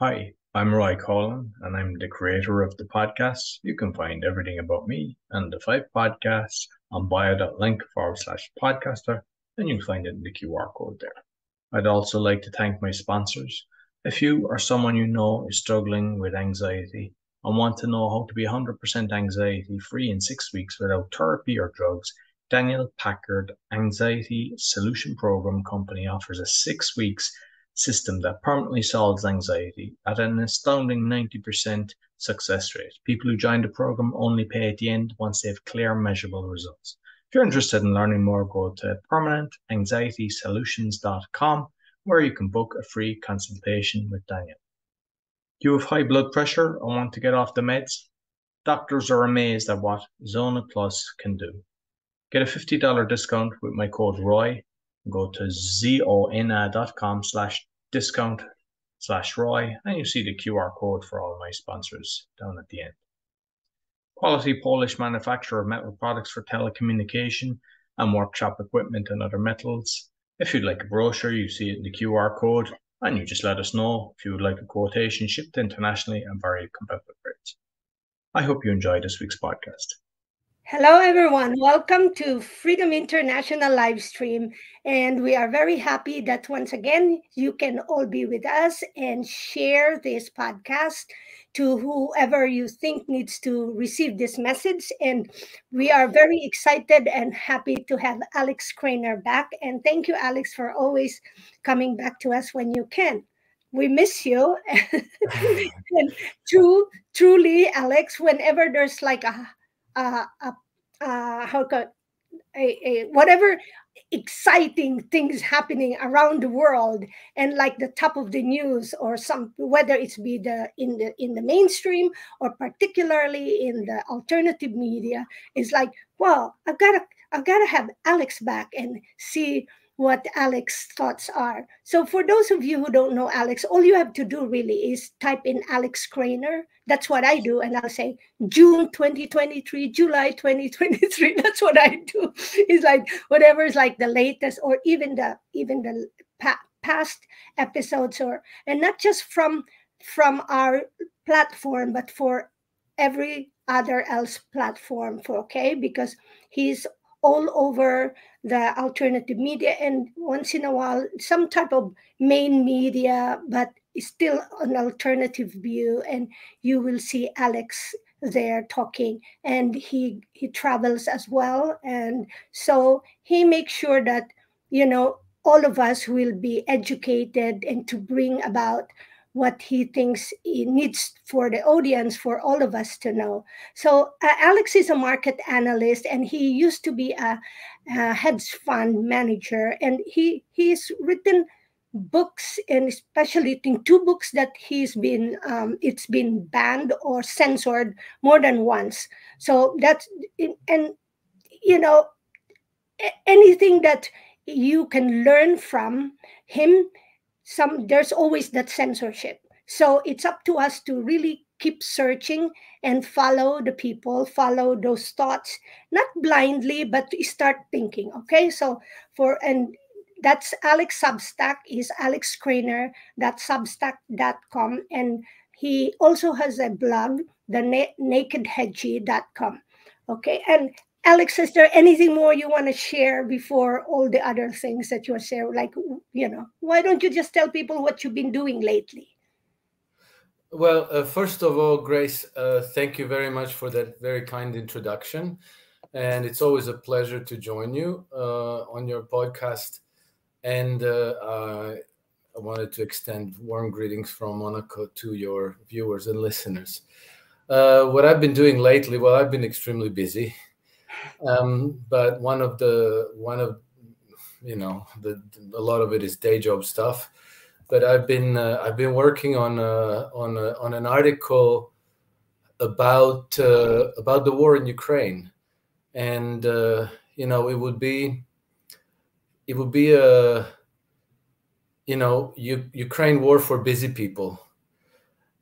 Hi, I'm Roy Coughlan, and I'm the creator of the podcast. You can find everything about me and the 5 podcasts on bio.link/podcaster, and you can find it in the QR code there. I'd also like to thank my sponsors. If you or someone you know is struggling with anxiety and want to know how to be 100% anxiety-free in 6 weeks without therapy or drugs, Daniel Packard Anxiety Solution Program Company offers a 6 weeks system that permanently solves anxiety at an astounding 90% success rate. People who join the program only pay at the end once they have clear, measurable results. If you're interested in learning more, go to PermanentAnxietySolutions.com, where you can book a free consultation with Daniel. Do you have high blood pressure or want to get off the meds? Doctors are amazed at what Zona Plus can do. Get a $50 discount with my code ROY. Go to zona.com/discount/Roy, and you see the QR code for all my sponsors down at the end. Quality Polish manufacturer of metal products for telecommunication and workshop equipment and other metals. If you'd like a brochure, you see it in the QR code, and you just let us know if you would like a quotation shipped internationally at very competitive rates. I hope you enjoy this week's podcast. Hello, everyone. Welcome to Freedom International live stream. And we are very happy that once again, you can all be with us and share this podcast to whoever you think needs to receive this message. And we are very excited and happy to have Alex Krainer back. And thank you, Alex, for always coming back to us when you can. We miss you. And truly, Alex, whenever there's like whatever exciting things happening around the world, and like the top of the news or some, whether it's be in the mainstream or particularly in the alternative media, is like, well, I've gotta have Alex back and see what Alex's thoughts are. So for those of you who don't know Alex, all you have to do really is type in Alex Krainer. That's what I do. And I'll say June 2023, July 2023. That's what I do. It's like whatever is like the latest, or even the past episodes, or, and not just from our platform, but for every other else platform, for okay, because he's all over the alternative media, and once in a while, some type of main media, but it's still an alternative view. And you will see Alex there talking, and he travels as well. And so he makes sure that, you know, all of us will be educated and to bring about what he thinks he needs for the audience, for all of us to know. So Alex is a market analyst, and he used to be a hedge fund manager, and he's written books, and especially I think 2 books that he's been it's been banned or censored more than once. So that's, and you know, anything that you can learn from him, there's always that censorship. So it's up to us to really keep searching and follow the people, follow those thoughts, not blindly, but start thinking. Okay, so and that's Alex Substack is alexkrainer.substack.com, and he also has a blog, the NakedHedgy.com. Okay, and Alex, is there anything more you want to share before all the other things that you're sharing? Like, you know, why don't you just tell people what you've been doing lately? Well, first of all, Grace, thank you very much for that very kind introduction. And it's always a pleasure to join you on your podcast. And I wanted to extend warm greetings from Monaco to your viewers and listeners. What I've been doing lately, well, I've been extremely busy. But a lot of it is day job stuff. But I've been working on an article about the war in Ukraine, and you know, it would be a, you know, Ukraine war for busy people.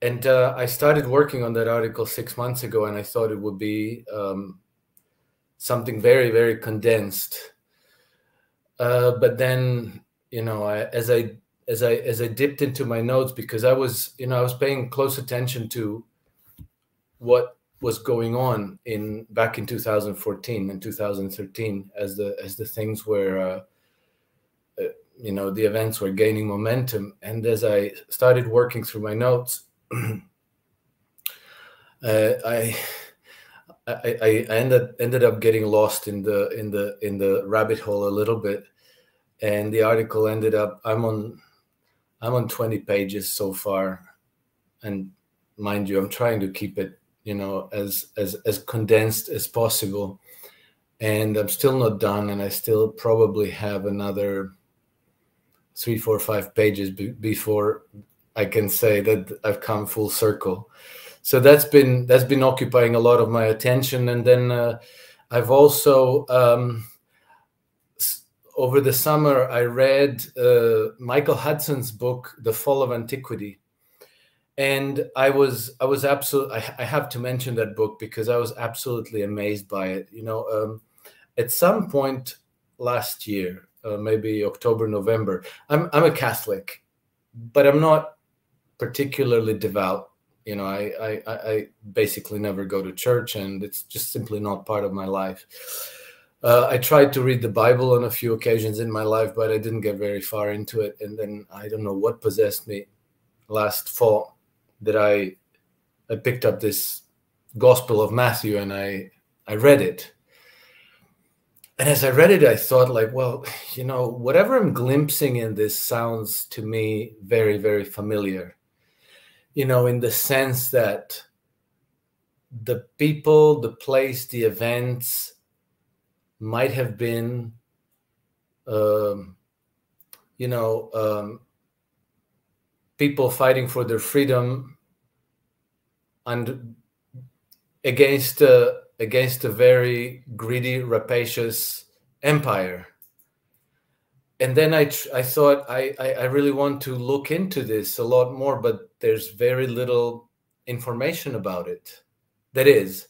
And I started working on that article 6 months ago, and I thought it would be something very, very condensed. But then, you know, I, as I as I dipped into my notes, because I was, I was paying close attention to what was going on in back in 2014 and 2013 as the things were, the events were gaining momentum. And as I started working through my notes, I ended up getting lost in the rabbit hole a little bit, and the article ended up, I'm on 20 pages so far, and mind you, I'm trying to keep it, as condensed as possible, and I'm still not done, and I still probably have another 3, 4, 5 pages before I can say that I've come full circle. So that's been occupying a lot of my attention. And then I've also, over the summer, I read Michael Hudson's book, The Fall of Antiquity. And I was absolutely, I have to mention that book because I was absolutely amazed by it. At some point last year, maybe October, November, I'm a Catholic, but I'm not particularly devout. I basically never go to church, and it's just simply not part of my life. I tried to read the Bible on a few occasions in my life, but I didn't get very far into it. And then I don't know what possessed me last fall that I picked up this Gospel of Matthew, and I read it. And as I read it, I thought, like, well, whatever I'm glimpsing in this sounds to me very, very familiar. In the sense that the people, the place, the events might have been, people fighting for their freedom and against a very greedy, rapacious empire. And then I thought, I really want to look into this a lot more, but there's very little information about it. That is,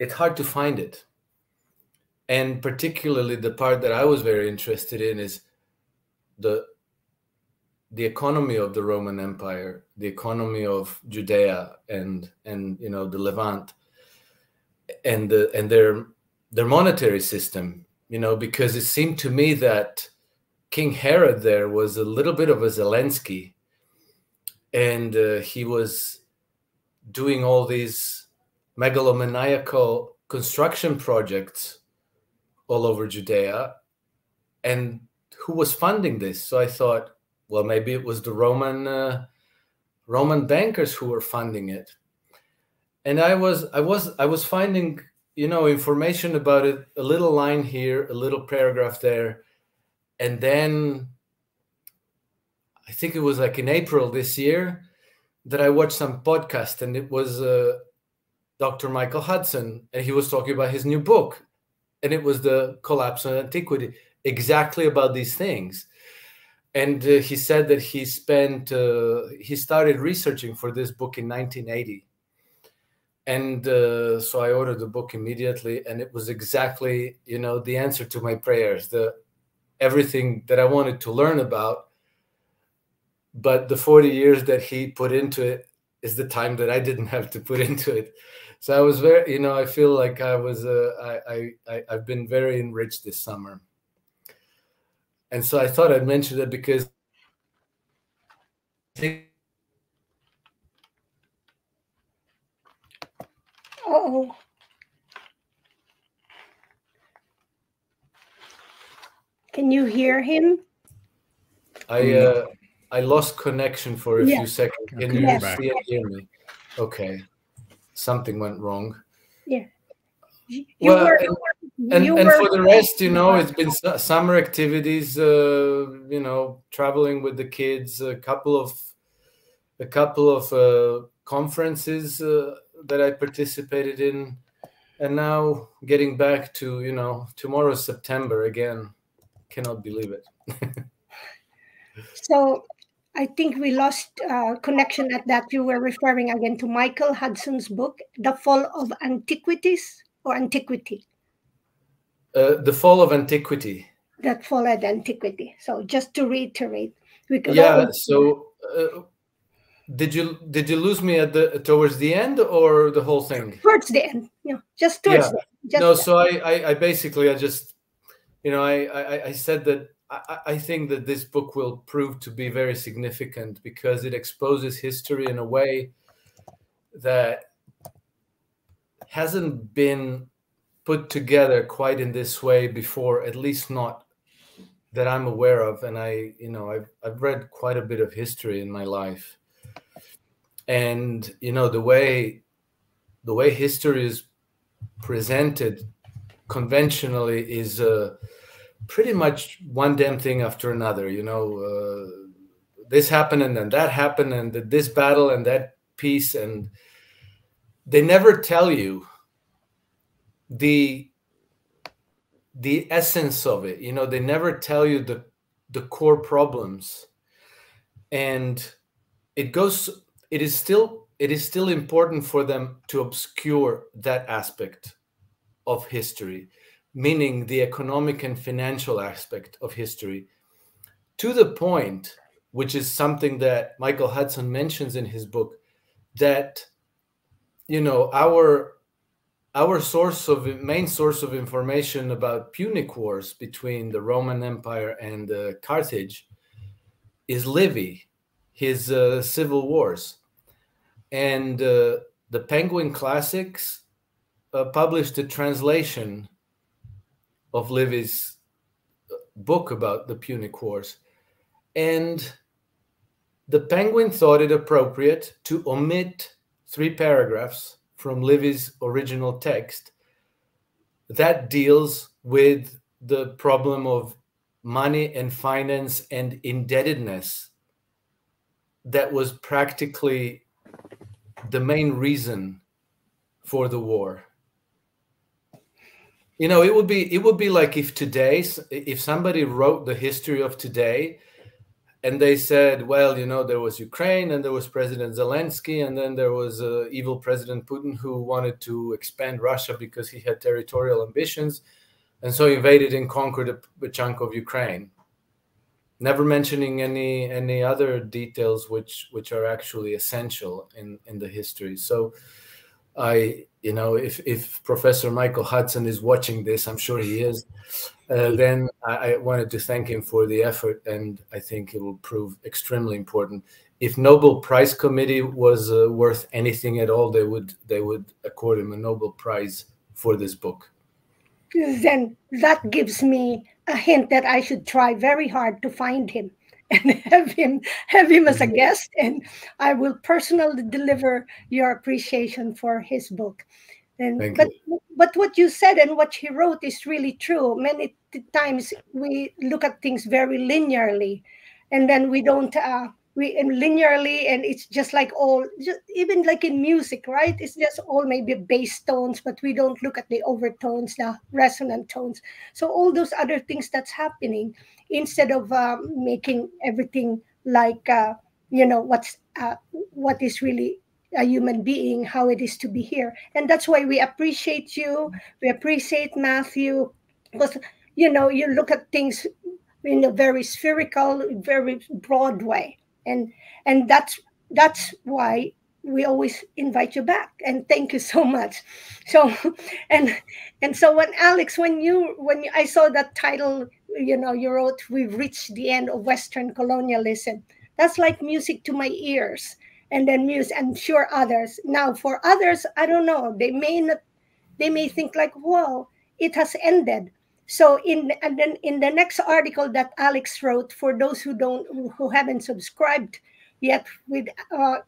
it's hard to find it. And particularly the part that I was very interested in is the economy of the Roman Empire, the economy of Judea and the Levant, and their monetary system. Because it seemed to me that King Herod there was a little bit of a Zelensky, and he was doing all these megalomaniacal construction projects all over Judea. And who was funding this? So I thought, well, maybe it was the Roman bankers who were funding it. And I was finding information about it, a little line here, a little paragraph there. And then I think it was like in April this year that I watched some podcast, and it was Dr. Michael Hudson, and he was talking about his new book, and it was The Collapse of Antiquity, exactly about these things. And he said that he started researching for this book in 1980. And so I ordered the book immediately, and it was exactly, the answer to my prayers, everything that I wanted to learn about. But the 40 years that he put into it is the time that I didn't have to put into it. So I was very, I feel like I've been very enriched this summer. And so I thought I'd mention that because I think. Oh. Can you hear him? I lost connection for a few seconds. Can you see and hear me? Okay, something went wrong. Yeah. And for the rest, it's been summer activities. Traveling with the kids, a couple of conferences. That I participated in, and now getting back to, tomorrow's September again. Cannot believe it. So I think we lost connection at that. You were referring again to Michael Hudson's book, The Fall of Antiquities or Antiquity? The Fall of Antiquity. That Fall of Antiquity. So just to reiterate, Yeah. So did you lose me at the towards the end or the whole thing? Towards the end. Yeah. Just towards. Yeah. The, just no. The. So I basically I just, you know, I said that I think that this book will prove to be very significant because it exposes history in a way that hasn't been put together quite in this way before, at least not that I'm aware of. And I, you know, I've read quite a bit of history in my life, and you know the way history is presented conventionally is pretty much one damn thing after another. You know, this happened and then that happened and this battle and that peace, and they never tell you the essence of it. You know, they never tell you the core problems, and it is still important for them to obscure that aspect of history, meaning the economic and financial aspect of history, to the point, which is something that Michael Hudson mentions in his book, that, you know, our main source of information about Punic Wars between the Roman Empire and Carthage is Livy, his civil wars. And the Penguin Classics published a translation of Livy's book about the Punic Wars. And the Penguin thought it appropriate to omit 3 paragraphs from Livy's original text that deals with the problem of money and finance and indebtedness that was practically the main reason for the war. You know, it would be like if somebody wrote the history of today and they said, well, you know, there was Ukraine and there was President Zelensky and then there was evil President Putin who wanted to expand Russia because he had territorial ambitions, and so invaded and conquered a chunk of Ukraine, never mentioning any other details which are actually essential in the history. So you know, if Professor Michael Hudson is watching this, I'm sure he is, then I wanted to thank him for the effort, and I think it will prove extremely important. If Nobel Prize Committee was worth anything at all, they would accord him a Nobel Prize for this book. Then that gives me a hint that I should try very hard to find him and have him as a guest, and I will personally deliver your appreciation for his book. And but what you said and what he wrote is really true. Many times we look at things very linearly, and then we don't linearly, and it's just like even like in music, right? It's just all maybe bass tones, but we don't look at the overtones, the resonant tones. So all those other things that's happening, instead of making everything like, you know, what is really a human being, how it is to be here. And that's why we appreciate you. We appreciate Matthew, because, you know, you look at things in a very spherical, very broad way. And that's why we always invite you back, and thank you so much. So and so when Alex, when I saw that title, you know, you wrote, "We've reached the end of Western colonialism," that's like music to my ears. And then I'm sure others. Now for others, I don't know, they may think like, whoa, it has ended. So in the next article that Alex wrote, for those who haven't subscribed yet with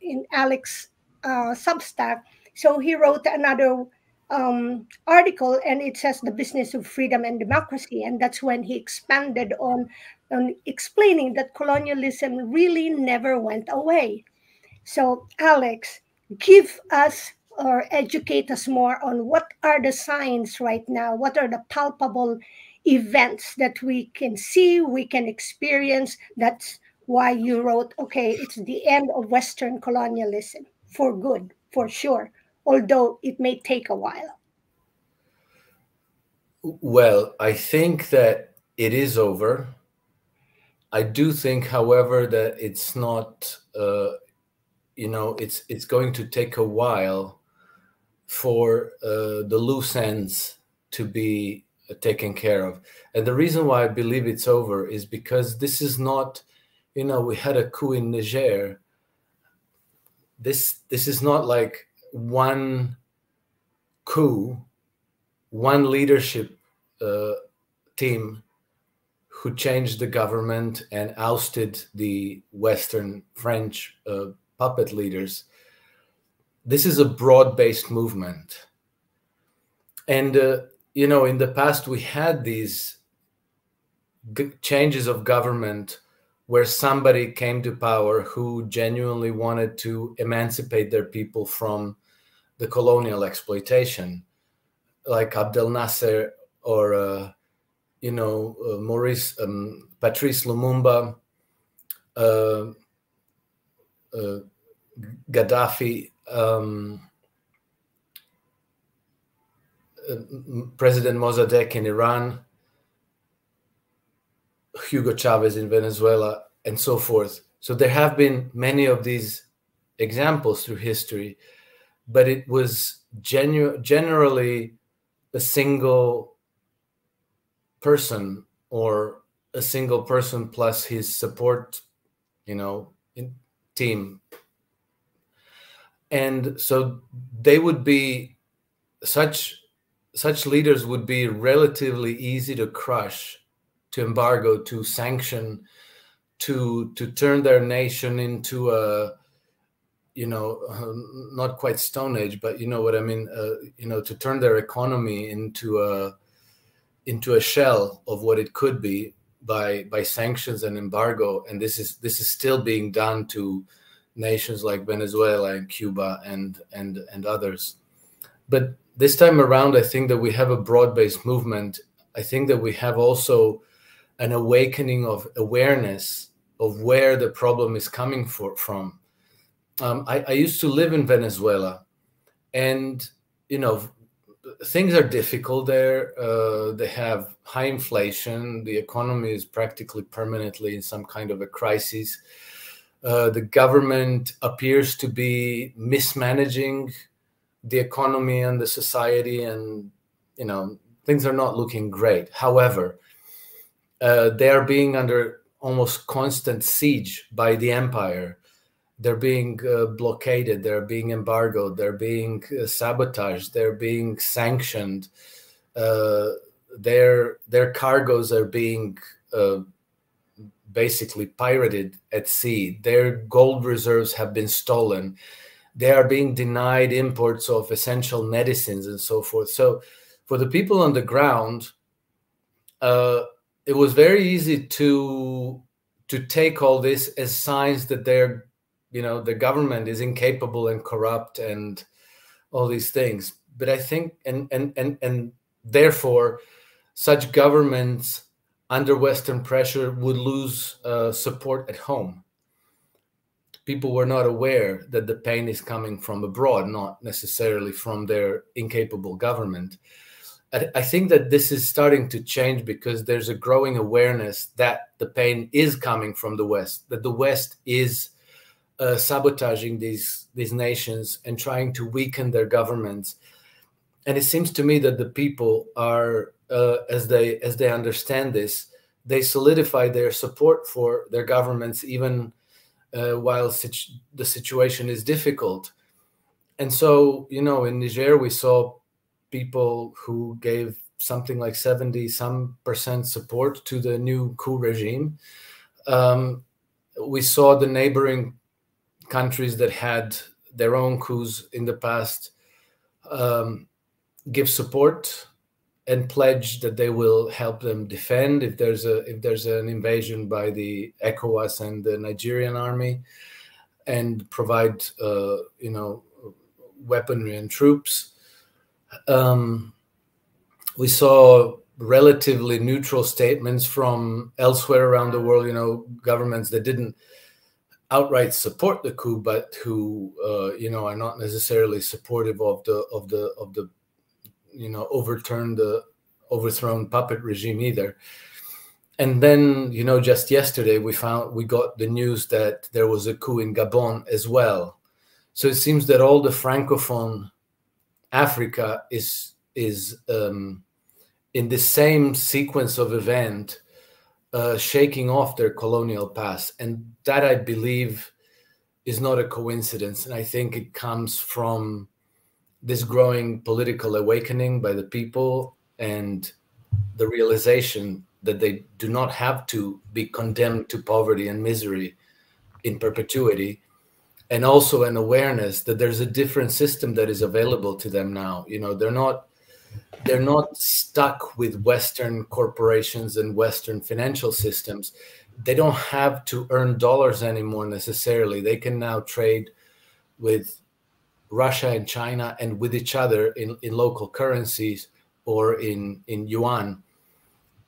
in Alex's Substack, so he wrote another article, and it says "The Business of Freedom and Democracy," and that's when he expanded on explaining that colonialism really never went away. So Alex, give us, or educate us more on what are the signs right now, what are the palpable events that we can see, we can experience. That's why you wrote, okay, it's the end of Western colonialism for good, for sure, although it may take a while. Well, I think that it is over. I do think, however, that it's not, you know, it's going to take a while for the loose ends to be taken care of. And the reason why I believe it's over is because this is not, you know, we had a coup in Niger. This is not like one coup, one leadership team who changed the government and ousted the Western French puppet leaders. This is a broad-based movement. And, you know, in the past, we had these changes of government where somebody came to power who genuinely wanted to emancipate their people from the colonial exploitation, like Abdel Nasser or... you know, Patrice Lumumba, Gaddafi, President Mossadegh in Iran, Hugo Chavez in Venezuela, and so forth. So there have been many of these examples through history, but it was generally a single person or a single person plus his support, you know, team. And so they would be such leaders would be relatively easy to crush, to embargo, to sanction, to turn their nation into a, you know, not quite Stone Age, but you know what I mean, you know, to turn their economy into a shell of what it could be by sanctions and embargo. And this is still being done to nations like Venezuela and Cuba and others. But this time around, I think that we have a broad-based movement. I think that we have also an awakening of awareness of where the problem is coming from. I used to live in Venezuela, and, you know, things are difficult there. They have high inflation. The economy is practically permanently in some kind of a crisis. The government appears to be mismanaging the economy and the society, and, you know, things are not looking great. However, they are being under almost constant siege by the empire. They're being blockaded, they're being embargoed, they're being sabotaged, they're being sanctioned, their cargoes are being basically pirated at sea, their gold reserves have been stolen, they are being denied imports of essential medicines and so forth. So for the people on the ground, it was very easy to take all this as signs that they're, you know, the government is incapable and corrupt and all these things. But I think, and therefore, such governments under Western pressure would lose support at home. People were not aware that the pain is coming from abroad, not necessarily from their incapable government. I think that this is starting to change because there's a growing awareness that the pain is coming from the West, that the West is sabotaging these nations and trying to weaken their governments. And it seems to me that the people are, as they understand this, they solidify their support for their governments even while the situation is difficult. And so, you know, in Niger we saw people who gave something like 70-some% support to the new coup regime. We saw the neighboring countries that had their own coups in the past give support and pledge that they will help them defend if there's an invasion by the ECOWAS and the Nigerian army, and provide you know, weaponry and troops. We saw relatively neutral statements from elsewhere around the world, you know, governments that didn't outright support the coup, but who you know, are not necessarily supportive of the you know, overthrown puppet regime either. And then, you know, just yesterday we got the news that there was a coup in Gabon as well. So it seems that all the Francophone Africa is in the same sequence of event, shaking off their colonial past. And that, I believe, is not a coincidence. And I think it comes from this growing political awakening by the people and the realization that they do not have to be condemned to poverty and misery in perpetuity. And also an awareness that there's a different system that is available to them now. You know, they're not stuck with Western corporations and Western financial systems. They don't have to earn dollars anymore necessarily. They can now trade with Russia and China and with each other in local currencies or in yuan.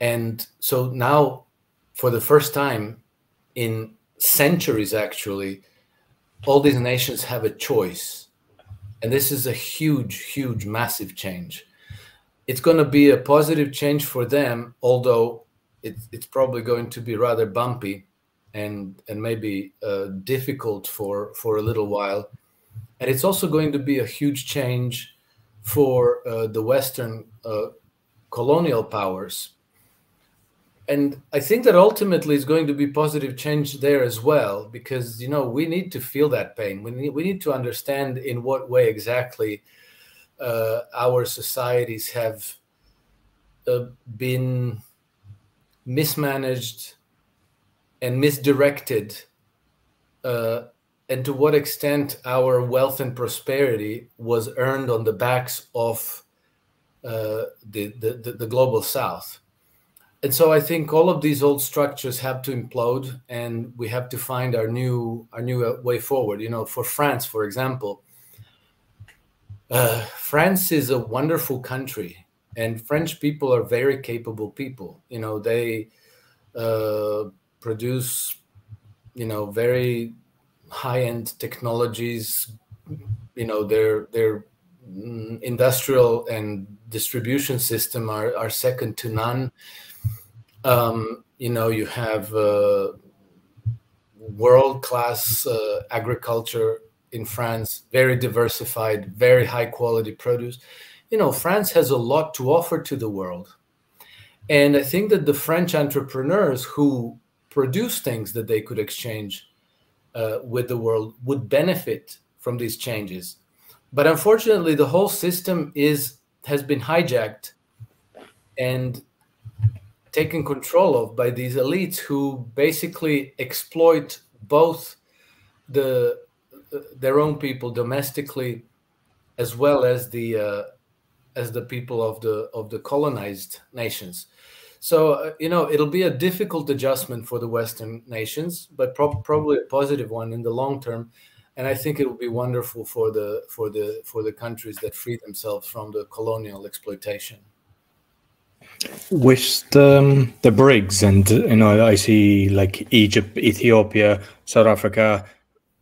And so now, for the first time in centuries, actually, all these nations have a choice. And this is a huge, huge, massive change. It's going to be a positive change for them, although it's probably going to be rather bumpy and maybe difficult for a little while. And it's also going to be a huge change for the Western colonial powers. And I think that ultimately it's going to be positive change there as well, because, you know, we need to feel that pain. We need to understand in what way exactly our societies have been mismanaged and misdirected, and to what extent our wealth and prosperity was earned on the backs of the global South. And so I think all of these old structures have to implode, and we have to find our new way forward. You know, for France, for example, France is a wonderful country, and French people are very capable people. You know, they produce, you know, very high-end technologies. You know, their industrial and distribution system are second to none. You know, you have world-class agriculture in France, very diversified, very high-quality produce. You know, France has a lot to offer to the world. And I think that the French entrepreneurs who produce things that they could exchange with the world would benefit from these changes. But unfortunately, the whole system has been hijacked and taken control of by these elites who basically exploit both their own people domestically, as well as the people of the colonized nations. So you know, it'll be a difficult adjustment for the Western nations, but probably a positive one in the long term. And I think it will be wonderful for the countries that free themselves from the colonial exploitation. With the BRICS, and you know, I see like Egypt, Ethiopia, South Africa,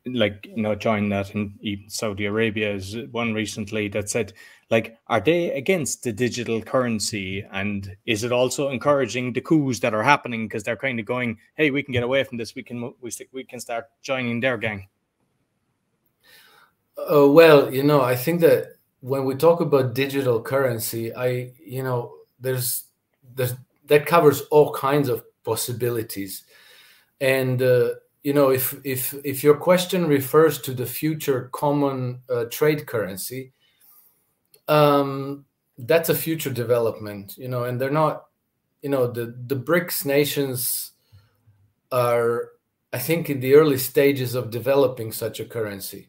like, you know, join that, and even Saudi Arabia is one recently that said, like, are they against the digital currency, and is it also encouraging the coups that are happening, because they're kind of going, hey, we can get away from this, we can start joining their gang? Well, you know, I think that when we talk about digital currency, you know, there's that covers all kinds of possibilities. And you know, if your question refers to the future common trade currency, that's a future development, you know. And they're not, you know, the BRICS nations are, I think, in the early stages of developing such a currency.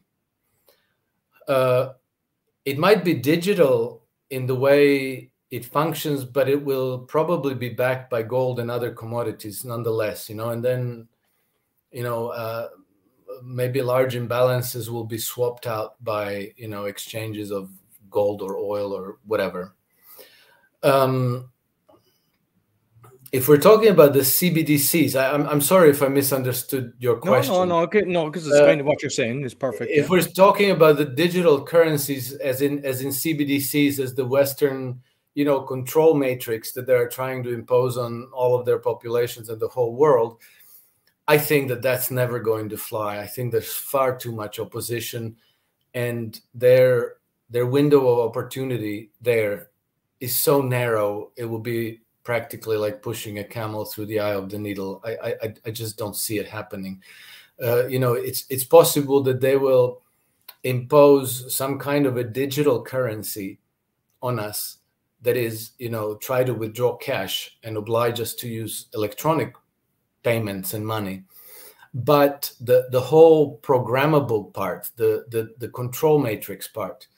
It might be digital in the way it functions, but it will probably be backed by gold and other commodities nonetheless, you know. And then, you know, maybe large imbalances will be swapped out by, you know, exchanges of gold or oil or whatever. If we're talking about the CBDCs, I'm sorry if I misunderstood your question. No, okay, no, because it's kind of what you're saying is perfect. If we're talking about the digital currencies, as in CBDCs, as the Western you know, control matrix that they're trying to impose on all of their populations and the whole world, I think that that's never going to fly. I think there's far too much opposition, and their window of opportunity there is so narrow, it will be practically like pushing a camel through the eye of the needle. I just don't see it happening. You know, it's possible that they will impose some kind of a digital currency on us that is, you know, try to withdraw cash and oblige us to use electronic payments and money. But the whole programmable part, the control matrix part,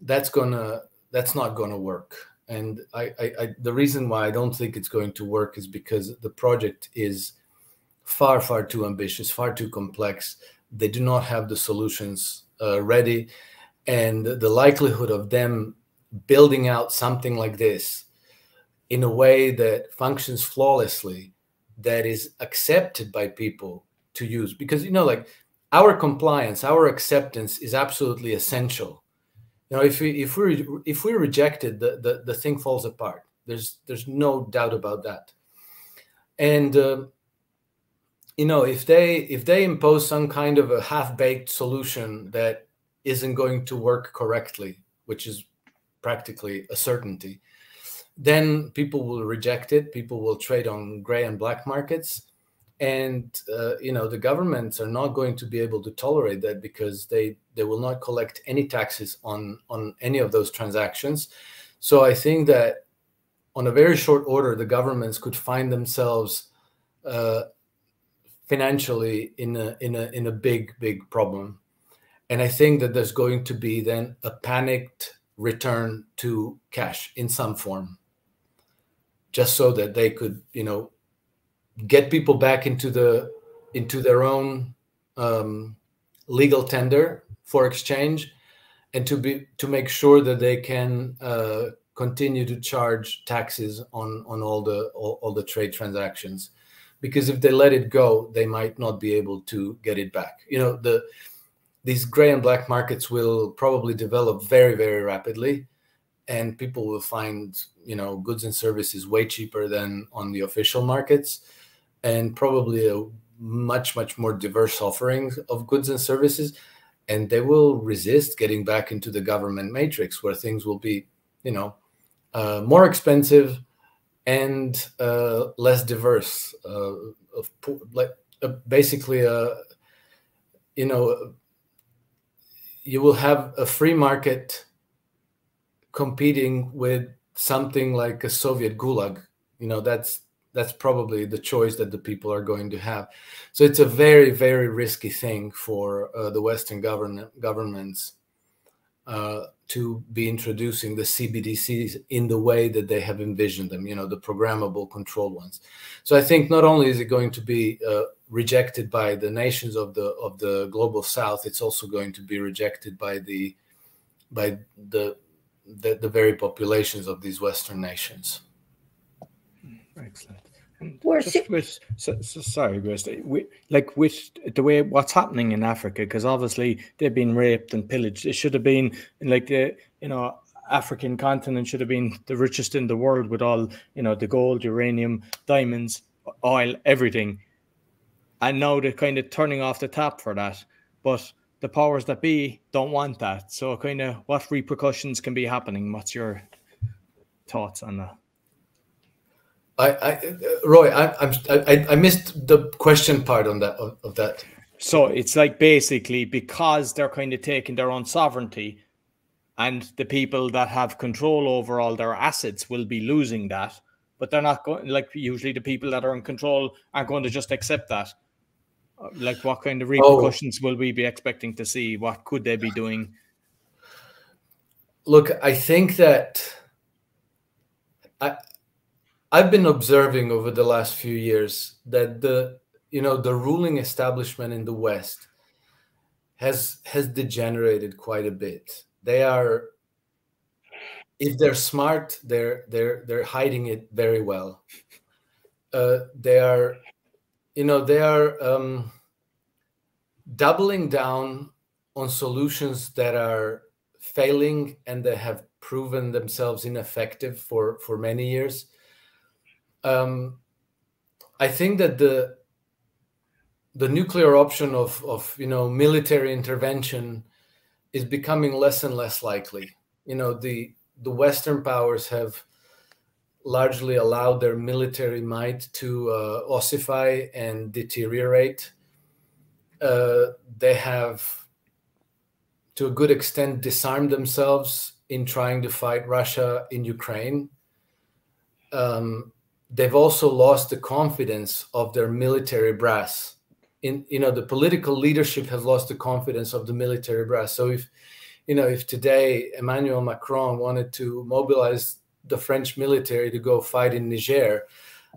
that's not gonna work. And the reason why I don't think it's going to work is because the project is far, far too ambitious, far too complex. They do not have the solutions ready. And the likelihood of them building out something like this in a way that functions flawlessly, that is accepted by people to use, because, you know, like our compliance, our acceptance is absolutely essential. You know, if we reject it, the thing falls apart. There's no doubt about that. And you know, if they impose some kind of a half-baked solution that isn't going to work correctly, which is practically a certainty, then people will reject it. People will trade on gray and black markets. And, you know, the governments are not going to be able to tolerate that, because they will not collect any taxes on any of those transactions. So I think that on a very short order, the governments could find themselves financially in a big, big problem. And I think that there's going to be then a panicked return to cash in some form, just so that they could, you know, get people back into their own legal tender for exchange, and to make sure that they can continue to charge taxes on all the trade transactions, because if they let it go, they might not be able to get it back. You know, these gray and black markets will probably develop very, very rapidly, and people will find, you know, goods and services way cheaper than on the official markets, and probably a much, much more diverse offering of goods and services. And they will resist getting back into the government matrix, where things will be, you know, more expensive and less diverse, basically, you know, you will have a free market competing with something like a Soviet gulag. You know, that's probably the choice that the people are going to have. So it's a very, very risky thing for the Western governments to be introducing the CBDCs in the way that they have envisioned them, you know, the programmable controlled ones. So I think not only is it going to be rejected by the nations of the global South, it's also going to be rejected by the very populations of these Western nations. Excellent. What's happening in Africa, because obviously they've been raped and pillaged. It should have been like the, you know, African continent should have been the richest in the world, with all, you know, the gold, uranium, diamonds, oil, everything. And now they're kind of turning off the tap for that, but the powers that be don't want that. So kind of what repercussions can be happening? What's your thoughts on that? Roy, I missed the question part on that. So it's like basically because they're kind of taking their own sovereignty, and the people that have control over all their assets will be losing that. But they're not going, like usually the people that are in control aren't going to just accept that. Like what kind of repercussions will we be expecting to see? What could they be doing? Look, I think that I've been observing over the last few years that the ruling establishment in the West has degenerated quite a bit. They are, if they're smart, they're hiding it very well. They are doubling down on solutions that are failing and they have proven themselves ineffective for many years. I think that the nuclear option of military intervention is becoming less and less likely. You know, the Western powers have largely allowed their military might to ossify and deteriorate. They have, to a good extent, disarmed themselves in trying to fight Russia in Ukraine. They've also lost the confidence of their military brass. The political leadership has lost the confidence of the military brass. So if today Emmanuel Macron wanted to mobilize the French military to go fight in Niger,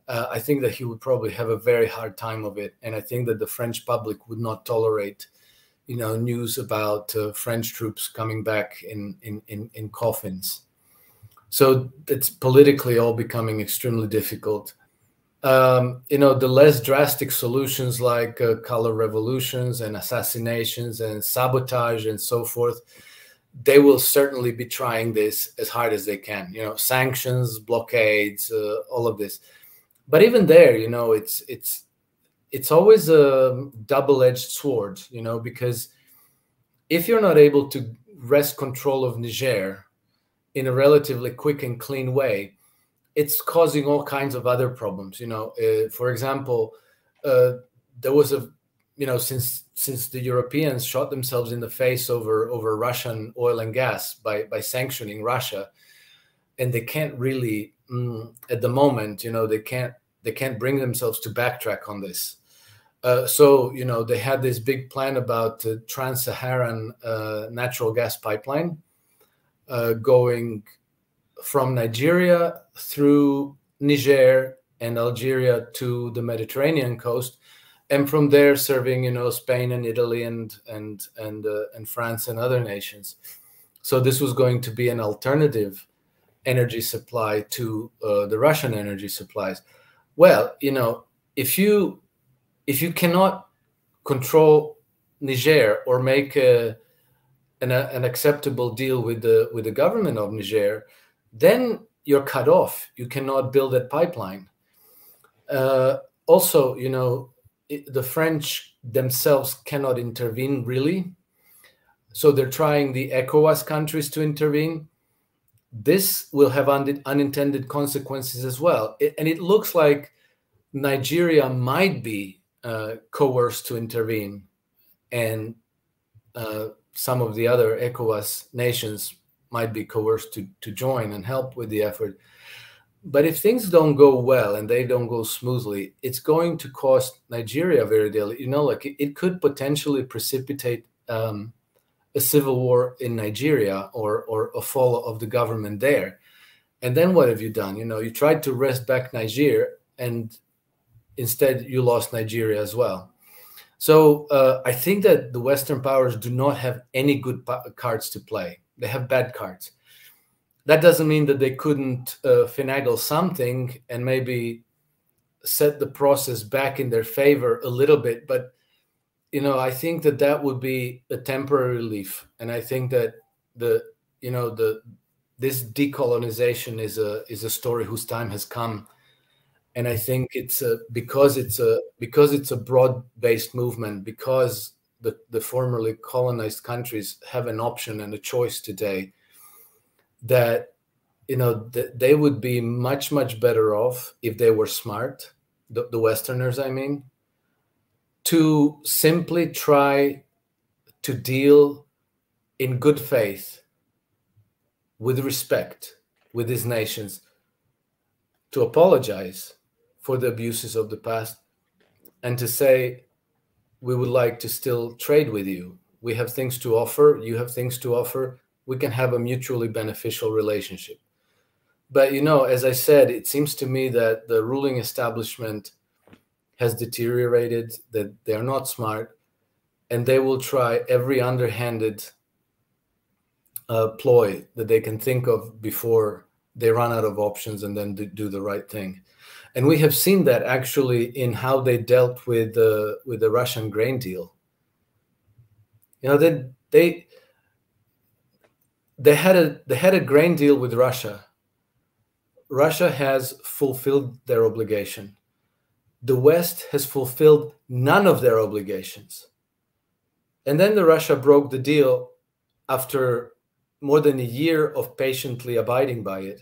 I think that he would probably have a very hard time of it. And I think that the French public would not tolerate, news about French troops coming back in coffins. So it's politically all becoming extremely difficult. The less drastic solutions like color revolutions and assassinations and sabotage and so forth, they will certainly be trying this as hard as they can, sanctions, blockades, all of this. But even there, it's always a double-edged sword, because if you're not able to wrest control of Niger in a relatively quick and clean way, it's causing all kinds of other problems. For example, there was a, since the Europeans shot themselves in the face over Russian oil and gas by sanctioning Russia, and they can't really, at the moment, they can't bring themselves to backtrack on this. So they had this big plan about trans-Saharan natural gas pipeline going from Nigeria through Niger and Algeria to the Mediterranean coast, and from there serving Spain and Italy and France and other nations. So this was going to be an alternative energy supply to the Russian energy supplies. Well, if you cannot control Niger or make an acceptable deal with the government of Niger, then you're cut off. You cannot build that pipeline. Also, the French themselves cannot intervene really. So they're trying the ECOWAS countries to intervene. This will have unintended consequences as well. And it looks like Nigeria might be coerced to intervene, and some of the other ECOWAS nations might be coerced to join and help with the effort. But if things don't go well and they don't go smoothly, it's going to cost Nigeria very dearly. It could potentially precipitate a civil war in Nigeria or a fall of the government there. And then what have you done? You tried to wrest back Niger, and instead you lost Nigeria as well. So I think that the Western powers do not have any good cards to play. They have bad cards. That doesn't mean that they couldn't finagle something and maybe set the process back in their favor a little bit. But, I think that that would be a temporary relief. And I think that this decolonization is a story whose time has come. And I think it's because it's a broad-based movement, because the formerly colonized countries have an option and a choice today, that they would be much better off if they were smart, the Westerners I mean, to simply try to deal in good faith, with respect, with these nations, to apologize for the abuses of the past and to say, we would like to still trade with you. We have things to offer. You have things to offer. We can have a mutually beneficial relationship. But, as I said, it seems to me that the ruling establishment has deteriorated, that they're not smart, and they will try every underhanded ploy that they can think of before they run out of options and then do the right thing. And we have seen that actually in how they dealt with the Russian grain deal. They had a grain deal with Russia. Russia has fulfilled their obligation. The West has fulfilled none of their obligations. And then Russia broke the deal after more than a year of patiently abiding by it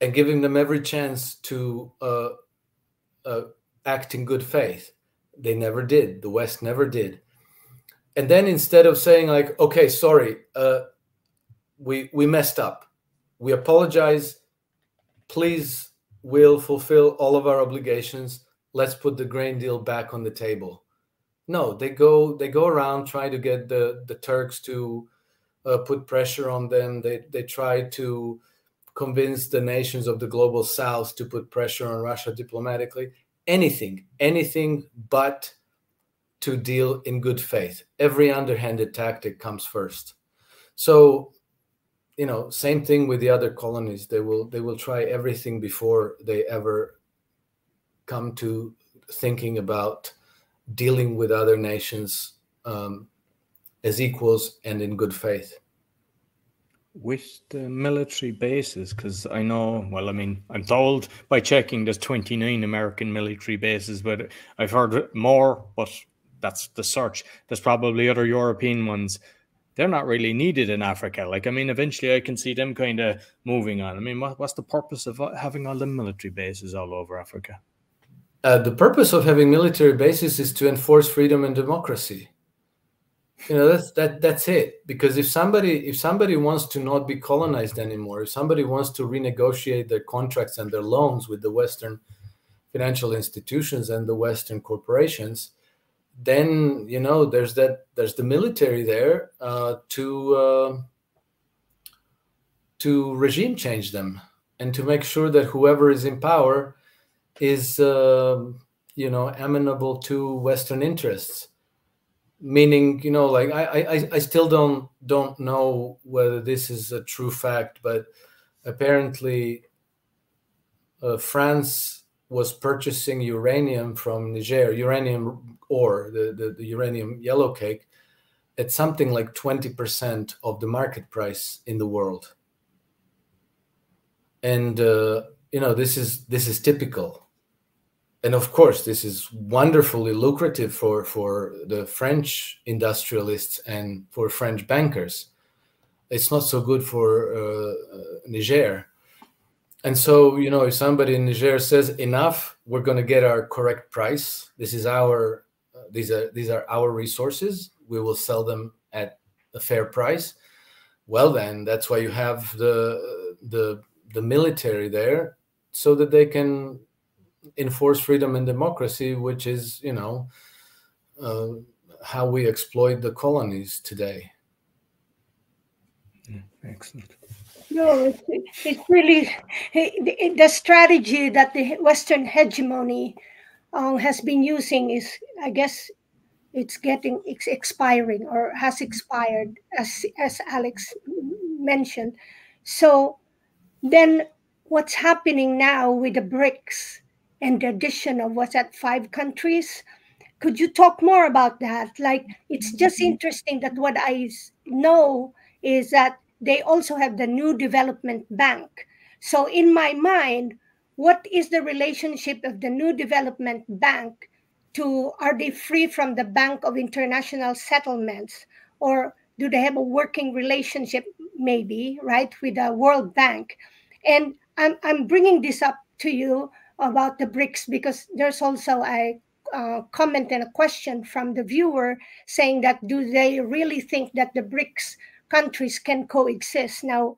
and giving them every chance to act in good faith. They never did. The West never did. And then instead of saying like, okay, sorry, we messed up, we apologize, please, we'll fulfill all of our obligations, let's put the grain deal back on the table. No, they go around trying to get the Turks to put pressure on them. They try to convince the nations of the global South to put pressure on Russia diplomatically. Anything but to deal in good faith. Every underhanded tactic comes first. So, you know, same thing with the other colonies. They will try everything before they ever come to thinking about dealing with other nations as equals and in good faith. With the military bases, because I know, well, I mean, I'm told by checking there's 29 American military bases, but I've heard more, but that's the search. There's probably other European ones. They're not really needed in Africa. Like, I mean, eventually I can see them kind of moving on. I mean, what's the purpose of having all the military bases all over Africa? The purpose of having military bases is to enforce freedom and democracy. You know, that's it. Because if somebody wants to not be colonized anymore, if somebody wants to renegotiate their contracts and their loans with the Western financial institutions and the Western corporations, then, you know, there's the military there to regime change them and to make sure that whoever is in power is, you know, amenable to Western interests. Meaning, you know, like I still don't know whether this is a true fact, but apparently France was purchasing uranium from Niger, uranium ore, the uranium yellow cake, at something like 20% of the market price in the world. And, you know, this is typical. And of course, this is wonderfully lucrative for the French industrialists and for French bankers. It's not so good for Niger. And so, you know, if somebody in Niger says enough, we're going to get our correct price. This is our these are our resources. We will sell them at a fair price. Well, then that's why you have the military there, so that they can enforce freedom and democracy, which is, you know, how we exploit the colonies today. Yeah, excellent. No, it really, the strategy that the Western hegemony has been using is, I guess, it's expiring or has expired, as Alex mentioned. So then what's happening now with the BRICS and the addition of, what's that, 5 countries? Could you talk more about that? Like, it's just interesting that what I know is that they also have the New Development Bank. So in my mind, what is the relationship of the New Development Bank to, are they free from the Bank of International Settlements? Or do they have a working relationship, maybe, right, with the World Bank? And I'm bringing this up to you about the BRICS because there's also a comment and a question from the viewer saying that do they really think that the BRICS countries can coexist? Now,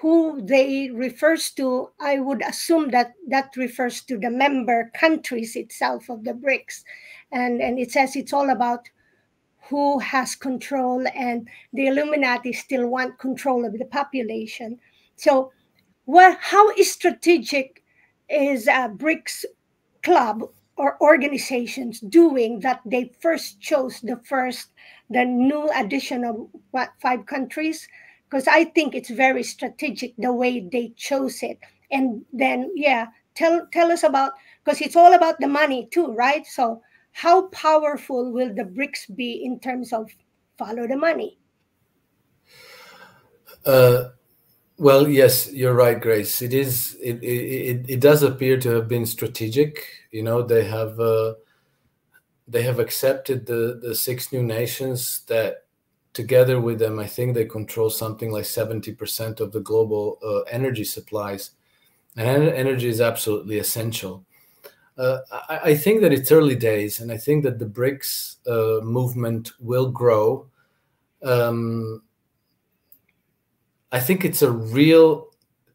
who they refers to, I would assume that refers to the member countries itself of the BRICS. And it says it's all about who has control, and the Illuminati still want control of the population. So how is strategic is a BRICS club or organizations doing that they first chose the new addition of, what, 5 countries? Because I think it's very strategic the way they chose it. And then, yeah, tell us about, because it's all about the money too, right? So how powerful will the BRICS be in terms of follow the money? Well, yes, you're right, Grace. It is. It does appear to have been strategic. You know, they have accepted the 6 new nations that, together with them, I think they control something like 70% of the global energy supplies, and energy is absolutely essential. I think that it's early days, and I think that the BRICS movement will grow. I think it's a real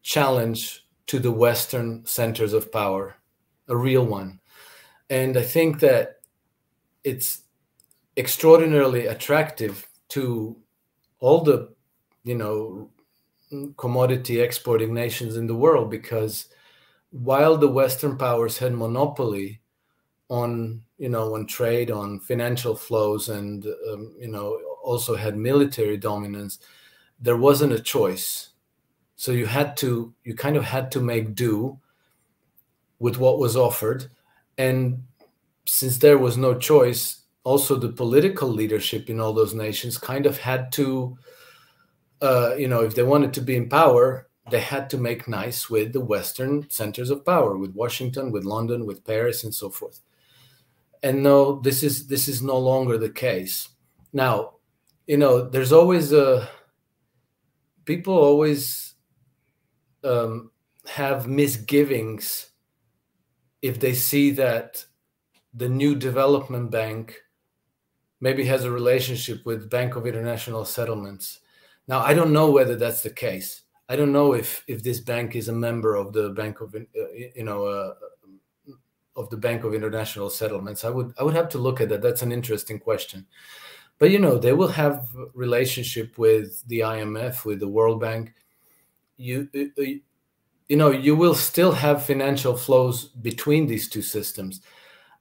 challenge to the Western centers of power, a real one. And I think that it's extraordinarily attractive to all the, you know, commodity exporting nations in the world, because while the Western powers had monopoly on, you know, on trade, on financial flows, and, you know, also had military dominance, there wasn't a choice. So you kind of had to make do with what was offered. And since there was no choice, also the political leadership in all those nations kind of had to, you know, if they wanted to be in power, they had to make nice with the Western centers of power, with Washington, with London, with Paris, and so forth. And no, this is no longer the case. Now, you know, there's always a, people always have misgivings if they see that the New Development Bank maybe has a relationship with Bank of International Settlements. Now, I don't know whether that's the case. I don't know if this bank is a member of the Bank of of the Bank of International Settlements. I would have to look at that. That's an interesting question. But you know, they will have relationship with the IMF, with the World Bank. You know, you will still have financial flows between these two systems.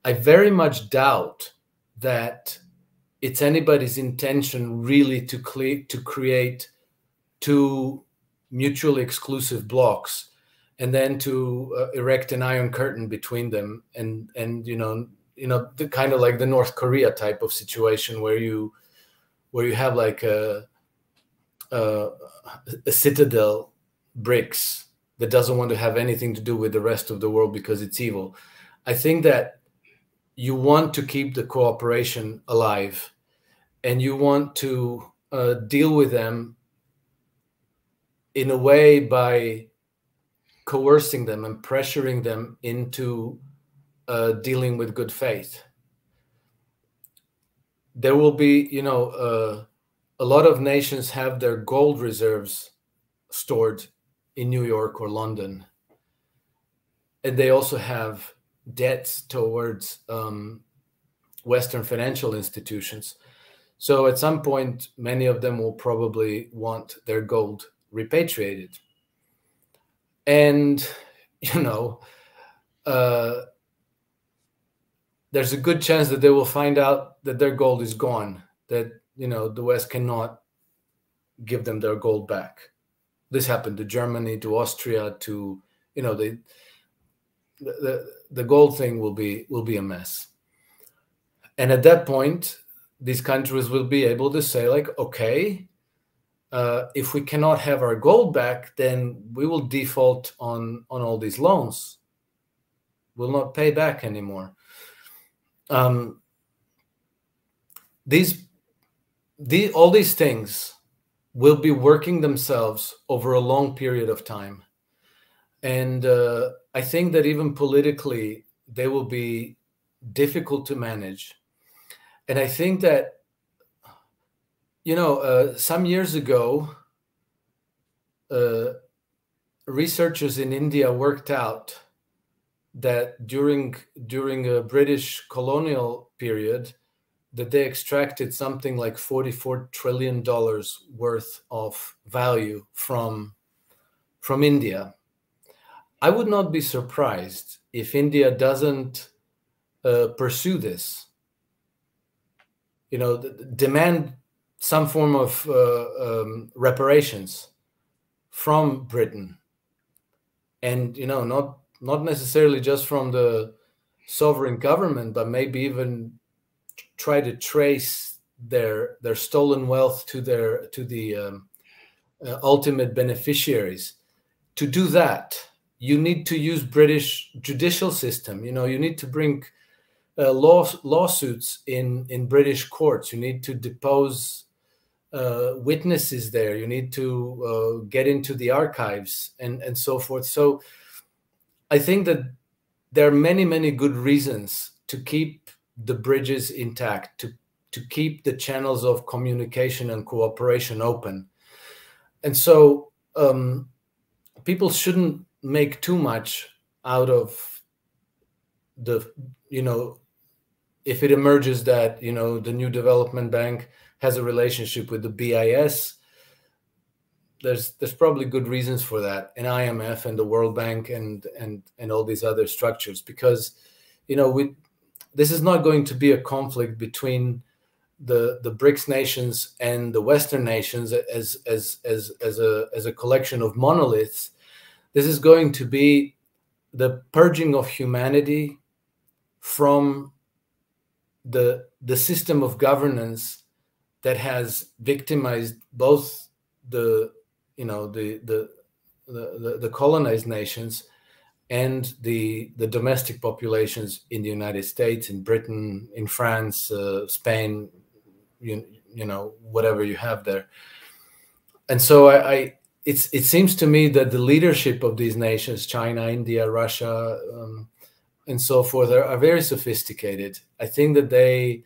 I very much doubt that it's anybody's intention really to create two mutually exclusive blocks and then to erect an iron curtain between them, and you know the kind of like the North Korea type of situation where you have like a citadel BRICS that doesn't want to have anything to do with the rest of the world because it's evil. I think that you want to keep the cooperation alive, and you want to deal with them in a way by coercing them and pressuring them into dealing with good faith. There will be, you know, a lot of nations have their gold reserves stored in New York or London. And they also have debts towards Western financial institutions. So at some point, many of them will probably want their gold repatriated. And, you know, there's a good chance that they will find out that their gold is gone, that, you know, the West cannot give them their gold back. This happened to Germany, to Austria, to, you know, the gold thing will be a mess. And at that point, these countries will be able to say, like, okay, if we cannot have our gold back, then we will default on all these loans. We'll not pay back anymore. All these things will be working themselves over a long period of time. And I think that even politically, they will be difficult to manage. And I think that, you know, some years ago, researchers in India worked out that during a British colonial period, that they extracted something like $44 trillion worth of value from India. I would not be surprised if India doesn't pursue this. You know, demand some form of reparations from Britain, and you know, not necessarily just from the sovereign government, but maybe even try to trace their stolen wealth to the ultimate beneficiaries. To do that, you need to use British judicial system. You know, you need to bring lawsuits in British courts. You need to depose witnesses there. You need to get into the archives and so forth. So I think that there are many, many good reasons to keep the bridges intact, to keep the channels of communication and cooperation open. And so people shouldn't make too much out of the, you know, if it emerges that, you know, the New Development Bank has a relationship with the BIS, there's probably good reasons for that, and IMF and the World Bank and all these other structures, because, you know, this is not going to be a conflict between the BRICS nations and the Western nations as a collection of monoliths. This is going to be the purging of humanity from the system of governance that has victimized both the colonized nations and the domestic populations in the United States, in Britain, in France, Spain, you know, whatever you have there. And so it seems to me that the leadership of these nations, China, India, Russia, and so forth, are very sophisticated. I think that they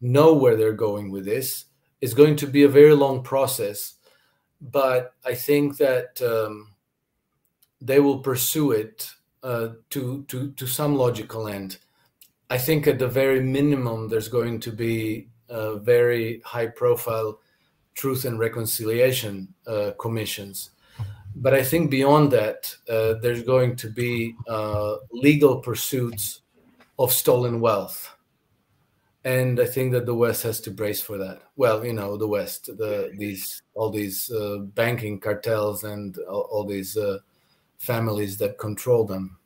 know where they're going with this. It's going to be a very long process, but I think that they will pursue it to some logical end. I think at the very minimum, there's going to be a very high-profile Truth and Reconciliation commissions. But I think beyond that, there's going to be legal pursuits of stolen wealth. And I think that the West has to brace for that. Well, you know, the West, all these banking cartels and all these families that control them.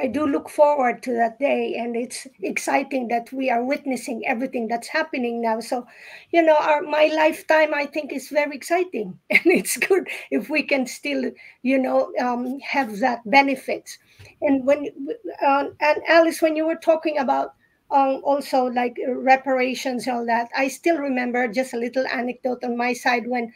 I do look forward to that day, and it's exciting that we are witnessing everything that's happening now. So, you know, my lifetime, I think, is very exciting, and it's good if we can still, you know, have that benefits. And and Alice, when you were talking about also like reparations, all that, I still remember just a little anecdote on my side when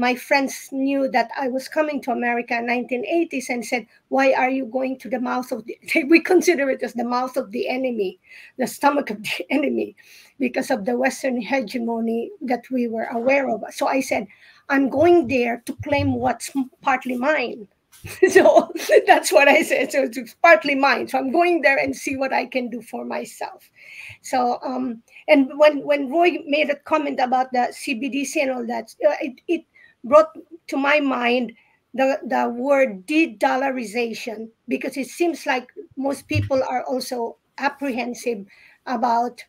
my friends knew that I was coming to America in 1980s and said, why are you going to the mouth of the, we consider it as the mouth of the enemy, the stomach of the enemy, because of the Western hegemony that we were aware of. So I said, I'm going there to claim what's partly mine. So that's what I said. So it's partly mine. So I'm going there and see what I can do for myself. So and when Roy made a comment about the CBDC and all that, it brought to my mind the word de-dollarization, because it seems like most people are also apprehensive about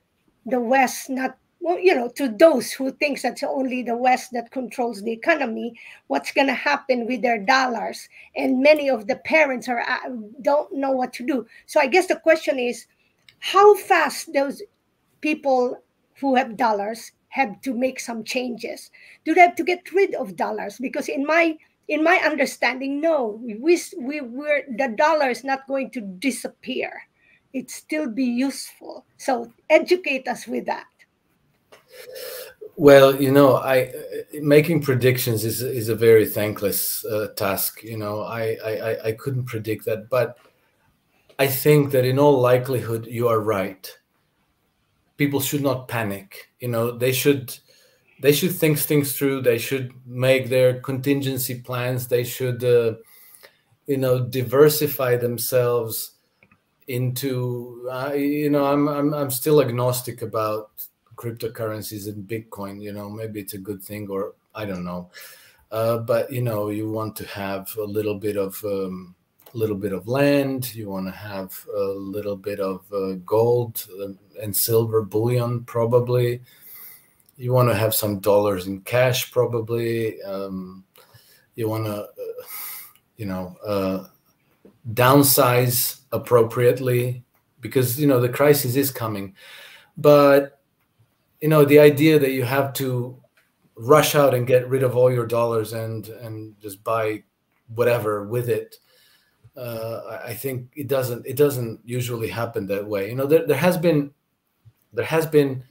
the West not. Well, you know, to those who think that's only the West that controls the economy, what's going to happen with their dollars? And many of the parents don't know what to do. So I guess the question is, how fast those people who have dollars have to make some changes? Do they have to get rid of dollars? Because in my understanding, no, we were the dollar is not going to disappear. It still be useful. So educate us with that. Well, you know, making predictions is a very thankless task. You know, I couldn't predict that, but I think that in all likelihood, you are right. People should not panic. You know, they should think things through. They should make their contingency plans. They should, you know, diversify themselves into. You know, I'm still agnostic about cryptocurrencies and Bitcoin. You know, maybe it's a good thing, or I don't know. But you know, you want to have a little bit of land. You want to have a little bit of gold and silver bullion, probably. You want to have some dollars in cash, probably. You want to, you know, downsize appropriately, because you know the crisis is coming, but. You know, the idea that you have to rush out and get rid of all your dollars and just buy whatever with it. I think it doesn't usually happen that way. You know, there has been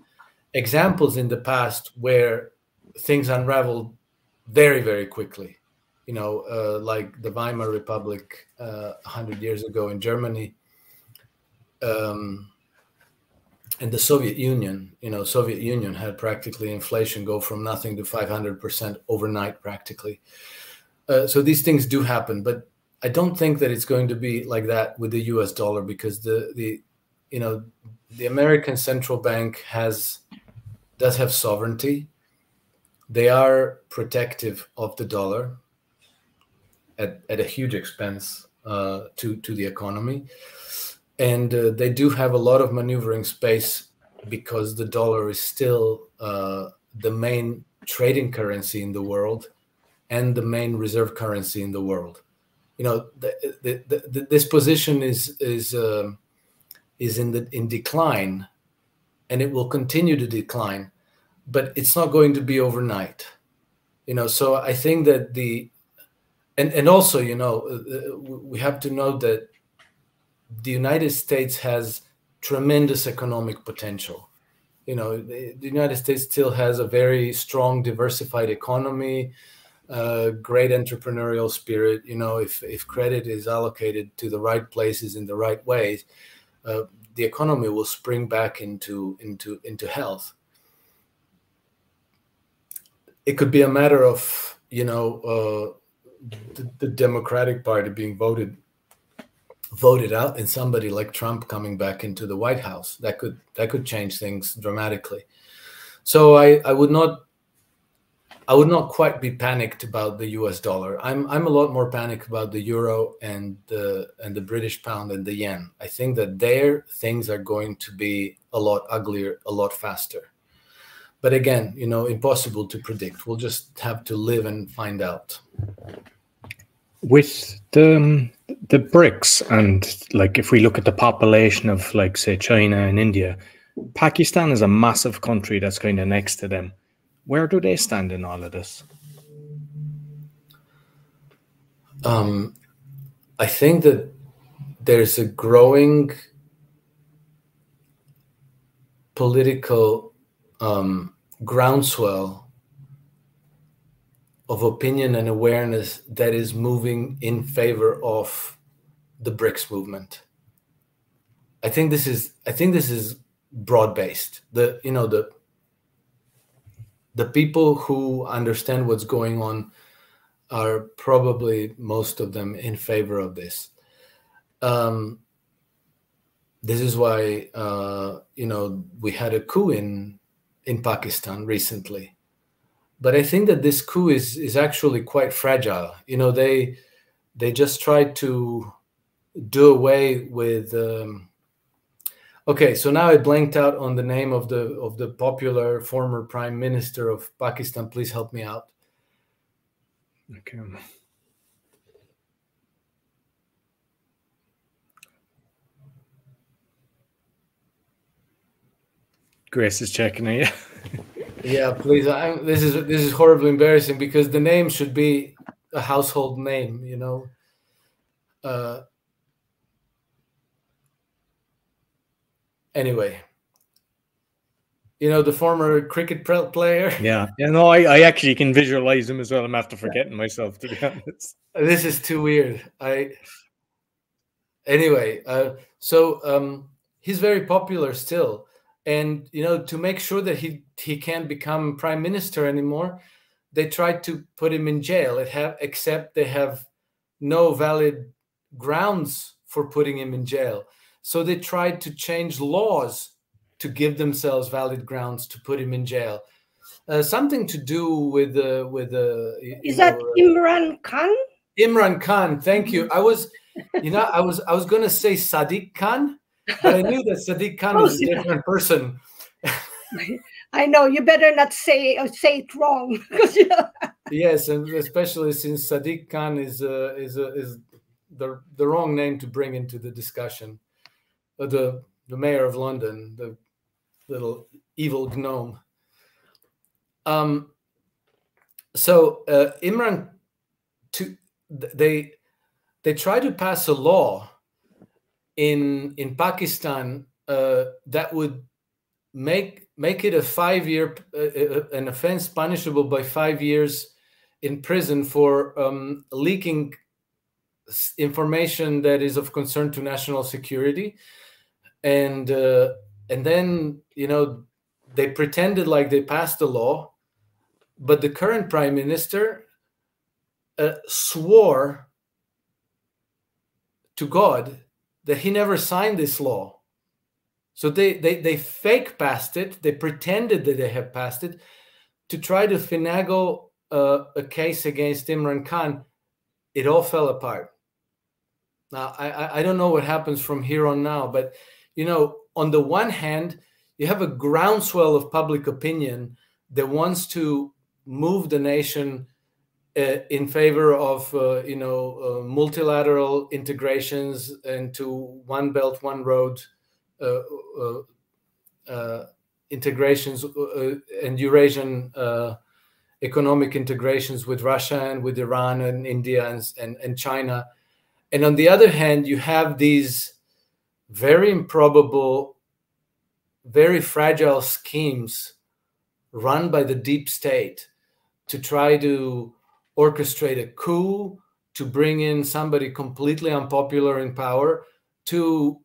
examples in the past where things unraveled very, very quickly. You know, like the Weimar Republic 100 years ago in Germany, and the Soviet Union. You know, Soviet Union had practically inflation go from nothing to 500% overnight, practically. So these things do happen, but I don't think that it's going to be like that with the U.S. dollar, because the American central bank does have sovereignty. They are protective of the dollar at a huge expense to the economy. And they do have a lot of maneuvering space, because the dollar is still the main trading currency in the world and the main reserve currency in the world. You know, this position is in decline, and it will continue to decline, but it's not going to be overnight. You know, so I think that and also, you know, we have to know that the United States has tremendous economic potential. You know, the United States still has a very strong, diversified economy, great entrepreneurial spirit. You know, if credit is allocated to the right places in the right ways, the economy will spring back into health. It could be a matter of, you know, the Democratic Party being voted out, and somebody like Trump coming back into the White House. That could change things dramatically. So I would not quite be panicked about the U.S. dollar. I'm a lot more panicked about the euro and the British pound and the yen. I think that there things are going to be a lot uglier, a lot faster. But again, you know, impossible to predict. We'll just have to live and find out. With the BRICS, and like if we look at the population of, like, say, China and India, Pakistan is a massive country that's kind of next to them. Where do they stand in all of this? I think that there's a growing political groundswell of opinion and awareness that is moving in favor of the BRICS movement. I think this is broad-based. The people who understand what's going on are probably, most of them, in favor of this. This is why you know, we had a coup in Pakistan recently. But I think that this coup is actually quite fragile. You know, they just tried to do away with. Okay, so now I blanked out on the name of the popular former prime minister of Pakistan. Please help me out. Okay. Grace is checking it. Yeah, please. This is horribly embarrassing, because the name should be a household name, you know. Anyway, you know, the former cricket player. Yeah, yeah. No, I actually can visualize him as well. I'm after forgetting myself, to be honest. This is too weird. Anyway, so he's very popular still. And, you know, to make sure that he can't become prime minister anymore, they tried to put him in jail, except they have no valid grounds for putting him in jail. So they tried to change laws to give themselves valid grounds to put him in jail. Something to do with the Is that Imran Khan? Imran Khan, thank you. I was going to say Sadiq Khan, but I knew that Sadiq Khan was a different person. I know. You better not say it wrong. Yes, and especially since Sadiq Khan is the wrong name to bring into the discussion. The mayor of London, the little evil gnome. So Imran, they tried to pass a law in Pakistan that would make it a 5-year an offense punishable by 5 years in prison for leaking information that is of concern to national security, and then they pretended like they passed the law, but the current prime minister swore to God that he never signed this law. So they fake passed it. They pretended that they have passed it to try to finagle a case against Imran Khan. It all fell apart. Now, I don't know what happens from here on now, but, on the one hand, you have a groundswell of public opinion that wants to move the nation in favor of, multilateral integrations into one belt, one road, integrations and Eurasian economic integrations with Russia and with Iran and India and China. And on the other hand, you have these very improbable, very fragile schemes run by the deep state to try to orchestrate a coup, to bring in somebody completely unpopular in power, to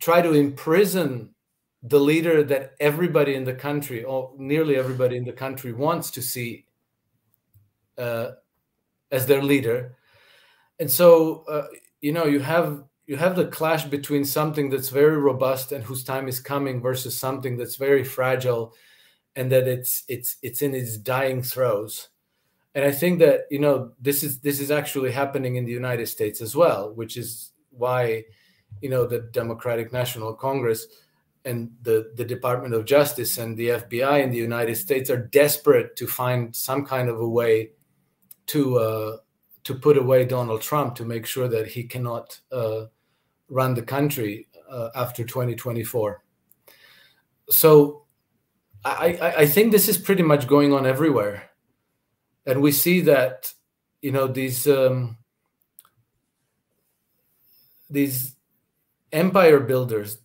try to imprison the leader that everybody in the country, or nearly everybody in the country, wants to see as their leader. And so, you have the clash between something that's very robust and whose time is coming versus something that's very fragile and that it's in its dying throes. And I think that, this is actually happening in the United States as well, which is why the Democratic National Congress and the Department of Justice and the FBI in the United States are desperate to find some kind of a way to put away Donald Trump, to make sure that he cannot run the country after 2024. So I think this is pretty much going on everywhere. And we see that, these empire builders,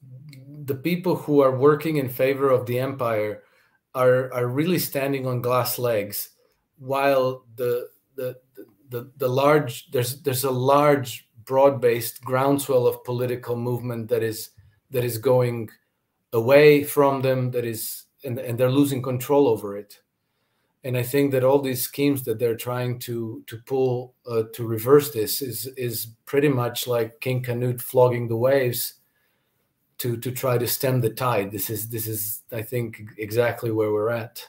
the people who are working in favor of the empire, are really standing on glass legs, while the large, there's a large broad-based groundswell of political movement that is going away from them, and they're losing control over it. And I think that all these schemes that they're trying to pull to reverse this is pretty much like King Canute flogging the waves to try to stem the tide. This is I think exactly where we're at.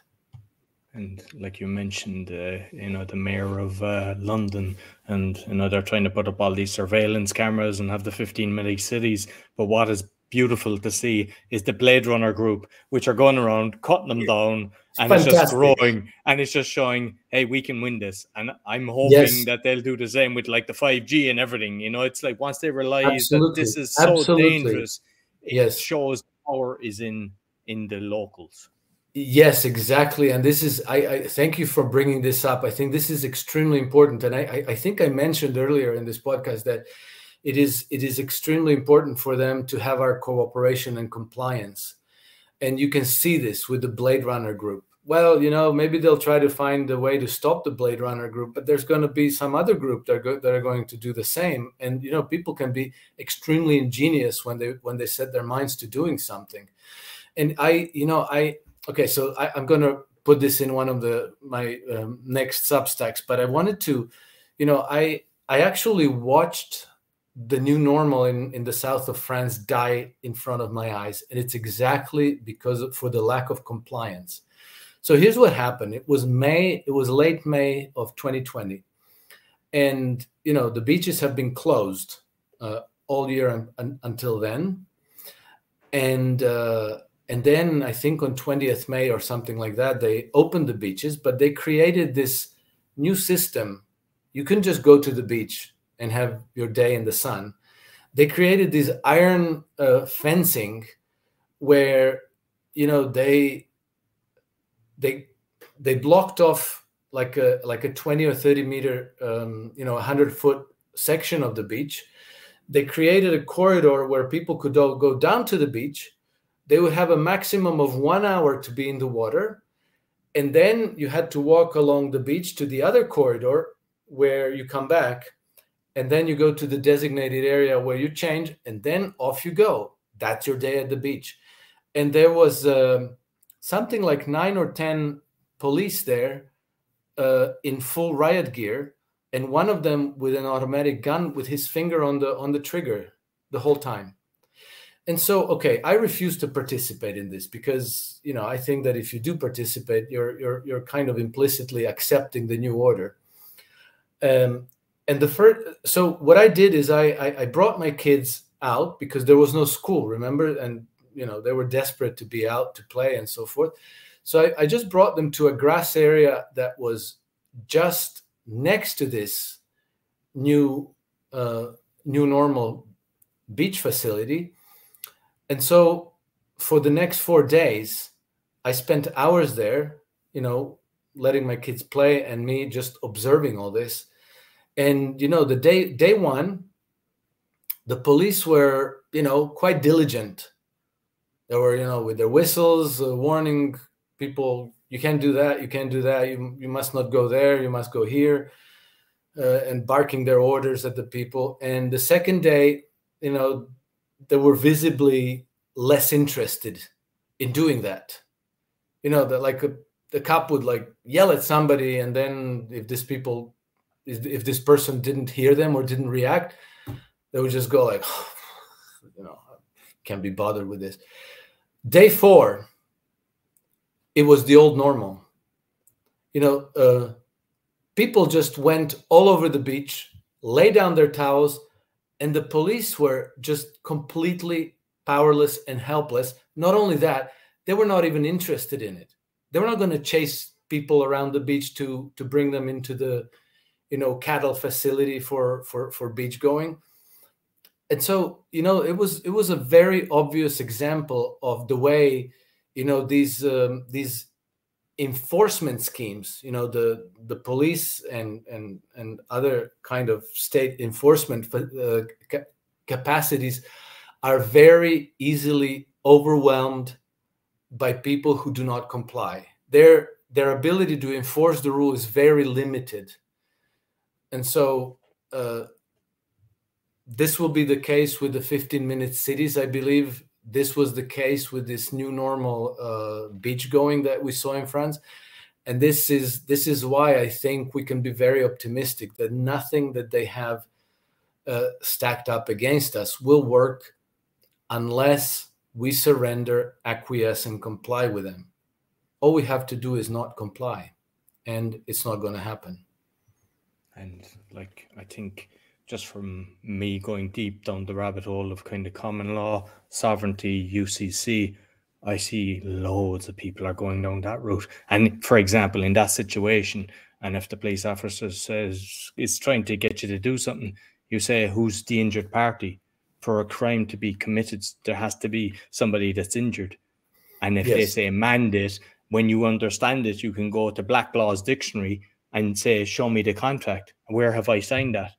And like you mentioned, the mayor of London, and they're trying to put up all these surveillance cameras and have the 15 mini cities. But what is beautiful to see is the Blade Runner group, which are going around cutting them down, and it's just growing, and it's just showing, hey, we can win this. And I'm hoping that they'll do the same with like the 5G and everything. It's like once they realize that this is so dangerous, it shows power is in the locals. Yes, exactly. And this is, I thank you for bringing this up. I think this is extremely important. And I think I mentioned earlier in this podcast that it is extremely important for them to have our cooperation and compliance. And you can see this with the Blade Runner group. Well, maybe they'll try to find a way to stop the Blade Runner group, but there's going to be some other group that are going to do the same. And, people can be extremely ingenious when they set their minds to doing something. And I'm going to put this in one of my next Substacks, but I wanted to, I actually watched the new normal in the south of France die in front of my eyes. And it's exactly for the lack of compliance. So here's what happened. It was late May of 2020. And, the beaches have been closed all year and until then. And then I think on 20th May or something like that, they opened the beaches, but they created this new system. You couldn't just go to the beach and have your day in the sun. They created this iron fencing where they blocked off like a 20 or 30 meter, 100-foot section of the beach. They created a corridor where people could all go down to the beach. They would have a maximum of 1 hour to be in the water. And then you had to walk along the beach to the other corridor where you come back. And then you go to the designated area where you change, and then off you go. That's your day at the beach. And there was something like 9 or 10 police there in full riot gear, and one of them with an automatic gun with his finger on the trigger the whole time. And so, okay, I refuse to participate in this because, you know, I think that if you do participate, you're kind of implicitly accepting the new order. And the first, so what I did is I brought my kids out because there was no school, remember? And, you know, they were desperate to be out to play and so forth. So I just brought them to a grass area that was just next to this new normal beach facility. And so for the next 4 days, I spent hours there, you know, letting my kids play and me just observing all this. And, you know, the day one, the police were, you know, quite diligent. They were, you know, with their whistles, warning people, you can't do that, you can't do that, you must not go there, you must go here, and barking their orders at the people. And the second day, you know, they were visibly less interested in doing that. You know, that like the cop would like yell at somebody, and then if this person didn't hear them or didn't react, they would just go like, oh, you know, can't be bothered with this. Day four, it was the old normal. You know, people just went all over the beach, lay down their towels, and the police were just completely powerless and helpless. Not only that, they were not even interested in it. They were not going to chase people around the beach to bring them into the, you know, cattle facility for beach going. And so, you know, it was a very obvious example of the way, you know, these enforcement schemes, you know, the police and other kind of state enforcement capacities are very easily overwhelmed by people who do not comply. Their ability to enforce the rule is very limited. And so this will be the case with the 15-minute cities, I believe. This was the case with this new normal beach going that we saw in France. And this is why I think we can be very optimistic that nothing that they have stacked up against us will work unless we surrender, acquiesce, and comply with them. All we have to do is not comply, and it's not going to happen. And like, I think just from me going deep down the rabbit hole of kind of common law, sovereignty, UCC, I see loads of people are going down that route. And for example, in that situation, and if the police officer says it's trying to get you to do something, you say, who's the injured party? For a crime to be committed, there has to be somebody that's injured. And if they say mandate, when you understand it, you can go to Black Law's Dictionary and say, show me the contract. Where have I signed that?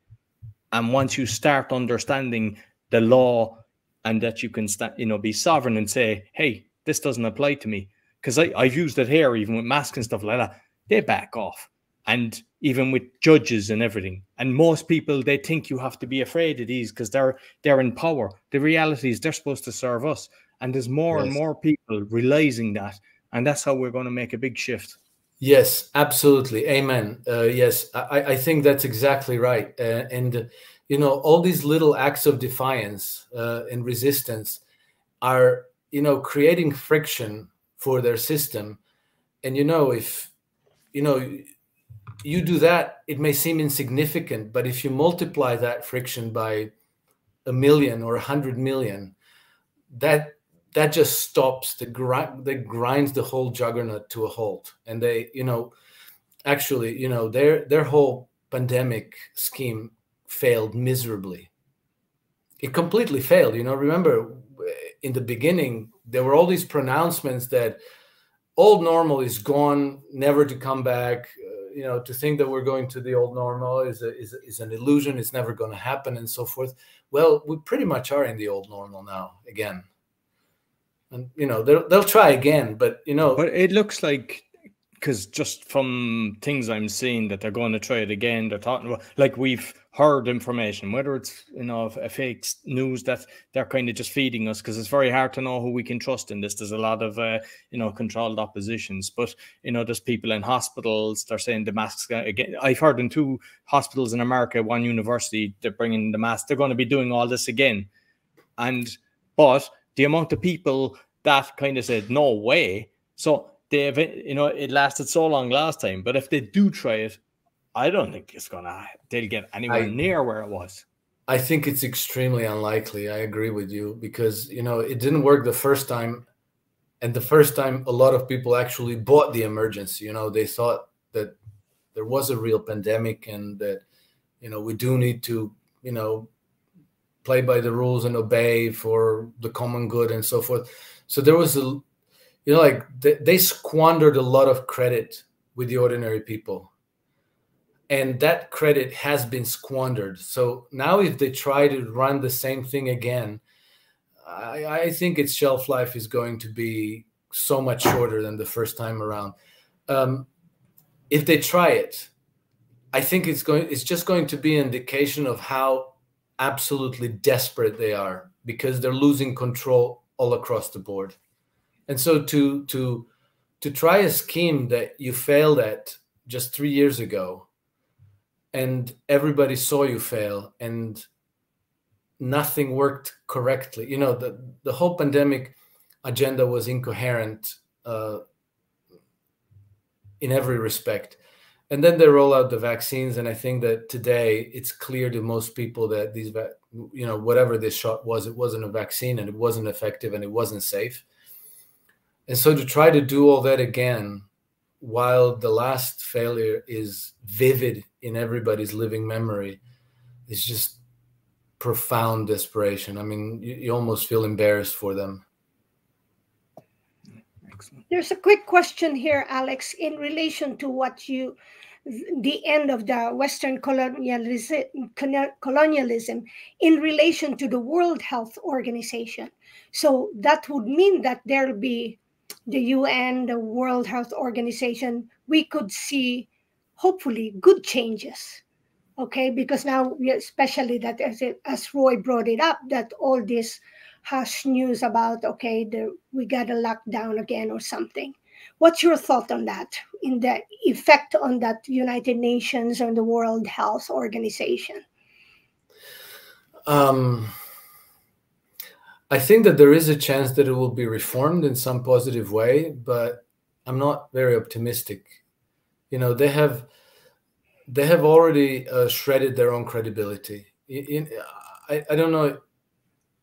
And once you start understanding the law and that you can, you know, be sovereign and say, hey, this doesn't apply to me. Because I've used it here, even with masks and stuff like that. They back off. And even with judges and everything. And most people, they think you have to be afraid of these because they're in power. The reality is they're supposed to serve us. And there's more and more people realizing that. And that's how we're going to make a big shift. Yes, absolutely. Amen. Yes, I think that's exactly right. And, you know, all these little acts of defiance and resistance are, you know, creating friction for their system. And, you know, if, you know, you do that, it may seem insignificant, but if you multiply that friction by 1 million or 100 million, that just stops, that grinds the whole juggernaut to a halt. And they, you know, actually, you know, their whole pandemic scheme failed miserably. It completely failed. You know, remember in the beginning, there were all these pronouncements that old normal is gone, never to come back, you know, to think that we're going to the old normal is an illusion. It's never going to happen, and so forth. Well, we pretty much are in the old normal now again, and you know they'll try again, but you know. But it looks like, because just from things I'm seeing, that they're going to try it again. They're talking about, like, we've heard information, whether it's, you know, a fake news that they're kind of just feeding us, because it's very hard to know who we can trust in this. There's a lot of, you know, controlled oppositions, but, you know, there's people in hospitals, they're saying the masks, again, I've heard in 2 hospitals in America, 1 university, they're bringing the mask, they're going to be doing all this again. And, but the amount of people that kind of said, no way. So they've, you know, it lasted so long last time, but if they do try it, I don't think it's gonna, they'll get anywhere near where it was. I think it's extremely unlikely. I agree with you, because, you know, it didn't work the first time. And the first time, a lot of people actually bought the emergency. You know, they thought that there was a real pandemic and that, you know, we do need to, you know, play by the rules and obey for the common good and so forth. So there was, you know, like they squandered a lot of credit with the ordinary people. And that credit has been squandered. So now if they try to run the same thing again, I think its shelf life is going to be so much shorter than the first time around. If they try it, I think it's just going to be an indication of how absolutely desperate they are, because they're losing control all across the board. And so to try a scheme that you failed at just 3 years ago, and everybody saw you fail and nothing worked correctly. You know, the whole pandemic agenda was incoherent in every respect. And then they roll out the vaccines. And I think that today it's clear to most people that these, you know, whatever this shot was, it wasn't a vaccine and it wasn't effective and it wasn't safe. And so to try to do all that again, while the last failure is vivid in everybody's living memory, it's just profound desperation. I mean, you almost feel embarrassed for them. There's a quick question here, Alex, in relation to what you, the end of the Western colonialism in relation to the World Health Organization. So that would mean that there'll be the UN, the World Health Organization, we could see, hopefully, good changes, okay? Because now, especially that, as Roy brought it up, that all this harsh news about, okay, we got a lockdown again or something. What's your thought on that, in the effect on that United Nations and the World Health Organization? I think that there is a chance that it will be reformed in some positive way, but I'm not very optimistic. You know, they have already shredded their own credibility. I don't know.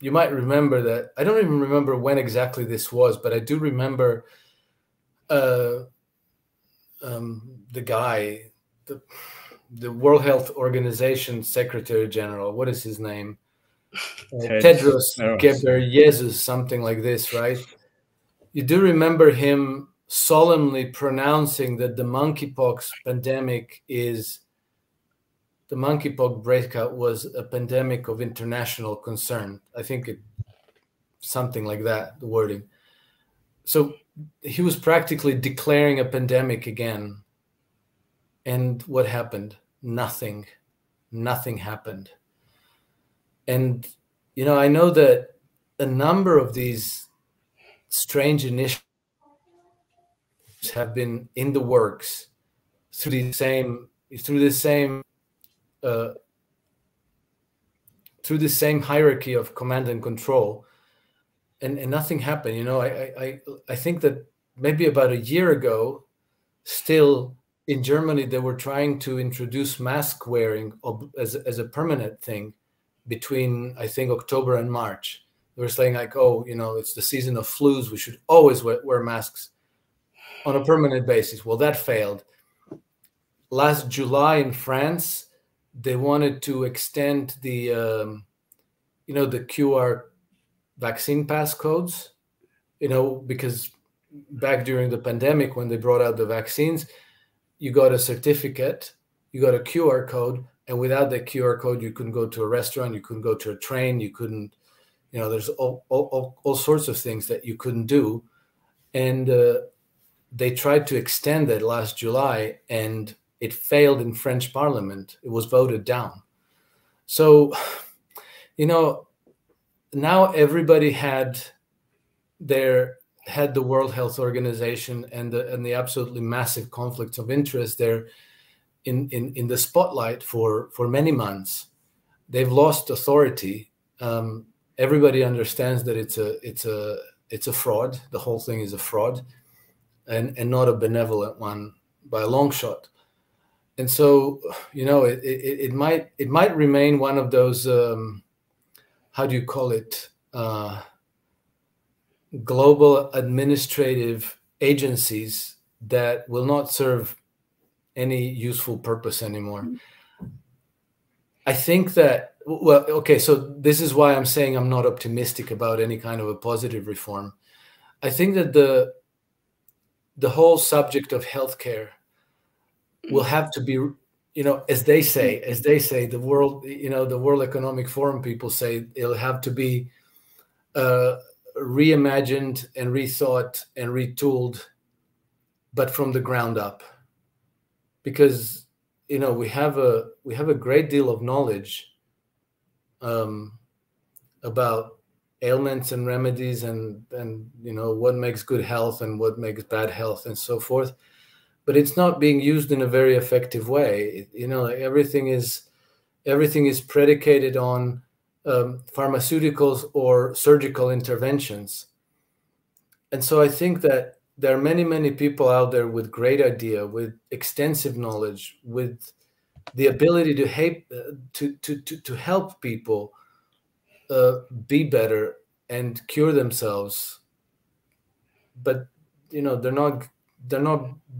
You might remember that. I don't even remember when exactly this was, but I do remember the guy, the World Health Organization Secretary General. What is his name? Tedros Gebreyesus, something like this, right? You do remember him solemnly pronouncing that the monkeypox pandemic is, the monkeypox breakout was a pandemic of international concern. I think it, something like that, the wording. So he was practically declaring a pandemic again. And what happened? Nothing. Nothing happened. And, you know, I know that a number of these strange initiatives have been in the works through the same, hierarchy of command and control, and nothing happened. You know, I think that maybe about a year ago, still in Germany, they were trying to introduce mask wearing as a permanent thing. Between, I think, October and March, they were saying like, oh, you know, it's the season of flus. We should always wear masks on a permanent basis. Well, that failed. Last July in France, they wanted to extend the, you know, the QR vaccine passcodes, you know, because back during the pandemic, when they brought out the vaccines, you got a certificate, you got a QR code, and without that QR code, you couldn't go to a restaurant, you couldn't go to a train, you couldn't, you know, there's all sorts of things that you couldn't do. And they tried to extend that last July, and it failed in French Parliament. It was voted down. So, you know, now everybody had the World Health Organization and the absolutely massive conflicts of interest there in the spotlight for many months. They've lost authority. Everybody understands that it's a fraud. The whole thing is a fraud, and not a benevolent one by a long shot. And so, you know, it might remain one of those how do you call it, global administrative agencies that will not serve any useful purpose anymore. I think that, well, okay, so this is why I'm saying I'm not optimistic about any kind of a positive reform. I think that the whole subject of healthcare will have to be, you know, as they say, the world, you know, the World Economic Forum people say it'll have to be reimagined and rethought and retooled, but from the ground up, because, you know, we have a great deal of knowledge about ailments and remedies and you know, what makes good health and what makes bad health and so forth, but it's not being used in a very effective way. You know, everything is predicated on pharmaceuticals or surgical interventions. And so I think that there are many, many people out there with great idea, with extensive knowledge, with the ability to help people be better and cure themselves. But, you know, they're not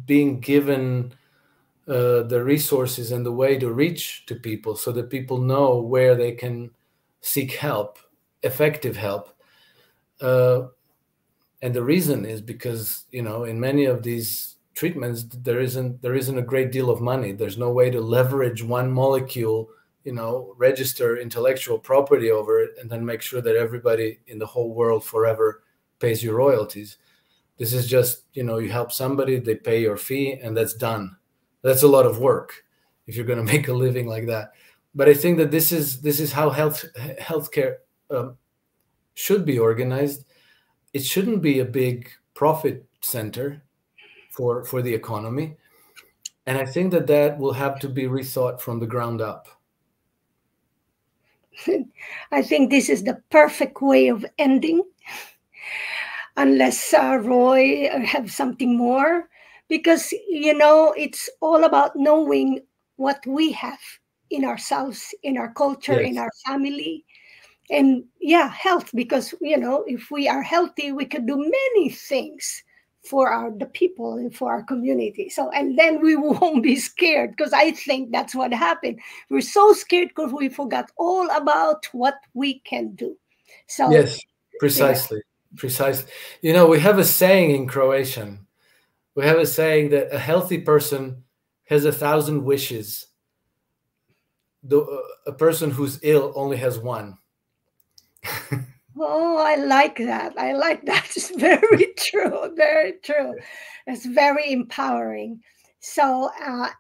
being given the resources and the way to reach to people so that people know where they can seek help, effective help. And the reason is because, you know, in many of these treatments, there isn't a great deal of money. There's no way to leverage one molecule, you know, register intellectual property over it, and then make sure that everybody in the whole world forever pays your royalties. This is just, you know, you help somebody, they pay your fee, and that's done. That's a lot of work if you're going to make a living like that. But I think that this is how healthcare should be organized. It shouldn't be a big profit center for the economy, and I think that that will have to be rethought from the ground up. I think this is the perfect way of ending, unless Roy have something more, because, you know, it's all about knowing what we have in ourselves, in our culture, yes, in our family, and yeah, health, because, you know, if we are healthy, we can do many things for the people and for our community. So, and then we won't be scared, because I think that's what happened. We're so scared because we forgot all about what we can do. So, yes, precisely, yeah, precisely. You know, we have a saying in Croatian. We have a saying that a healthy person has 1,000 wishes. A person who's ill only has one. Oh, I like that. I like that. It's very true. Very true. It's very empowering. So,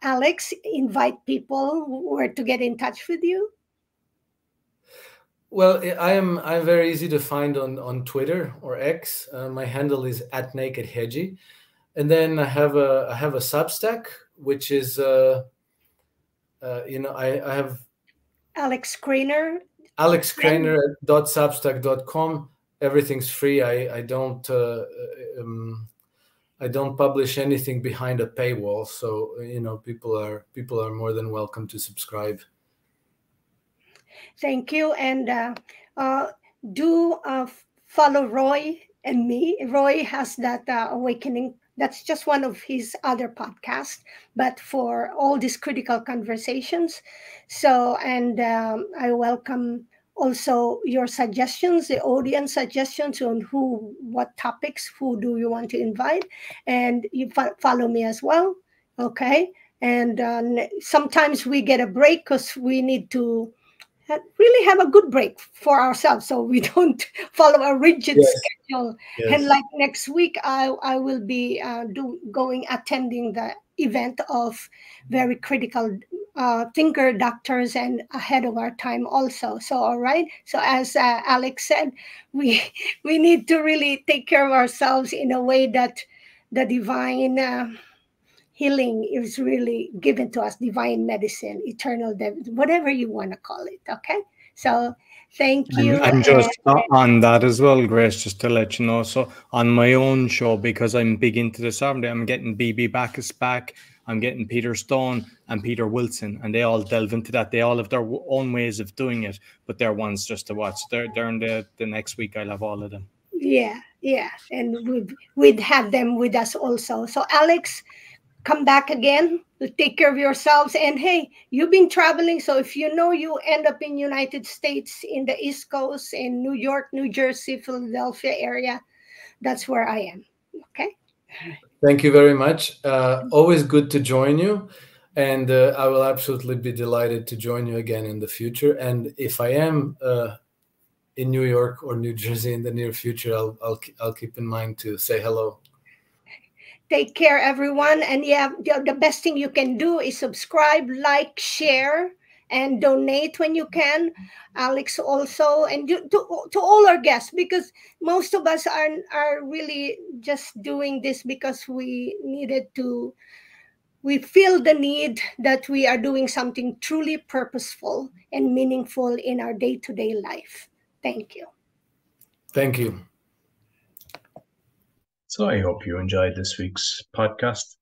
Alex, invite people where to get in touch with you. Well, I'm very easy to find on Twitter or X. My handle is @NakedHedgy, and then I have a Substack, which is. You know, I have Alex Krainer. Alex Krainer.substack.com. Everything's free. I don't publish anything behind a paywall, so, you know, people are more than welcome to subscribe. Thank you, and do follow Roy and me. Roy has that awakening. That's just one of his other podcasts, but for all these critical conversations. So, and I welcome also your suggestions, the audience suggestions on what topics, who do you want to invite, and you follow me as well okay? And sometimes we get a break because we need to really have a good break for ourselves, so we don't follow a rigid schedule. Yes. And like next week, I will be attending the event of very critical thinker doctors and ahead of our time also. So, all right. So as Alex said, we need to really take care of ourselves in a way that the divine healing is really given to us, divine medicine, eternal, whatever you want to call it. Okay. So thank you. And just on that as well, Grace, just to let you know, so on my own show, because I'm big into the sovereignty, I'm getting B.B. Backus back, I'm getting Peter Stone and Peter Wilson, and they all delve into that. They all have their own ways of doing it, but they're ones just to watch. During the next week, I'll have all of them. Yeah, yeah. And we'd have them with us also. So Alex, come back again, take care of yourselves. And hey, you've been traveling. So if you know you end up in United States, in the East Coast, in New York, New Jersey, Philadelphia area, that's where I am. Okay. Thank you very much. Always good to join you. And I will absolutely be delighted to join you again in the future. And if I am in New York or New Jersey in the near future, I'll keep in mind to say hello. Take care, everyone. And yeah, the best thing you can do is subscribe, like, share, and donate when you can. Alex also, and to all our guests, because most of us are really just doing this because we needed to, we feel the need that we are doing something truly purposeful and meaningful in our day-to-day life. Thank you. Thank you. So I hope you enjoyed this week's podcast.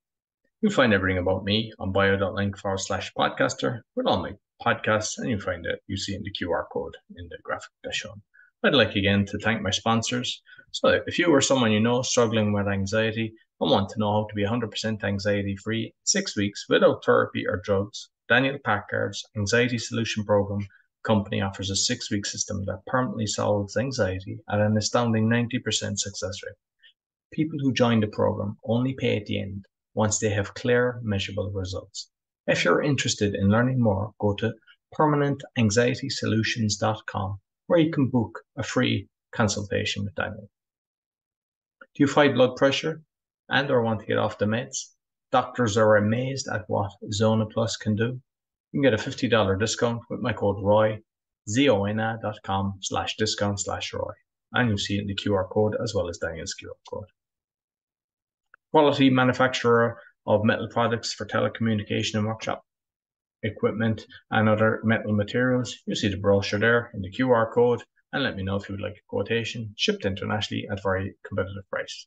You'll find everything about me on bio.link/podcaster with all my podcasts, and you'll find it, you see in the QR code in the graphic that's shown. I'd like again to thank my sponsors. So if you or someone you know struggling with anxiety and want to know how to be 100% anxiety-free 6 weeks without therapy or drugs, Daniel Packard's Anxiety Solution Program company offers a 6-week system that permanently solves anxiety at an astounding 90% success rate. People who join the program only pay at the end once they have clear, measurable results. If you're interested in learning more, go to PermanentAnxietySolutions.com where you can book a free consultation with Daniel. Do you fight blood pressure and or want to get off the meds? Doctors are amazed at what Zona Plus can do. You can get a $50 discount with my code ROY, zona.com/discount/ROY. And you'll see it in the QR code as well as Daniel's QR code. Quality manufacturer of metal products for telecommunication and workshop equipment and other metal materials. You see the brochure there in the QR code, and let me know if you would like a quotation, shipped internationally at very competitive price.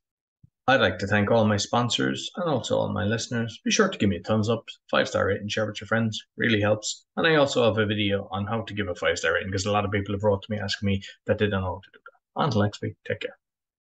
I'd like to thank all my sponsors and also all my listeners. Be sure to give me a thumbs up, 5-star rating, share with your friends, really helps. And I also have a video on how to give a 5-star rating because a lot of people have wrote to me asking me that they don't know how to do that. Until next week, take care.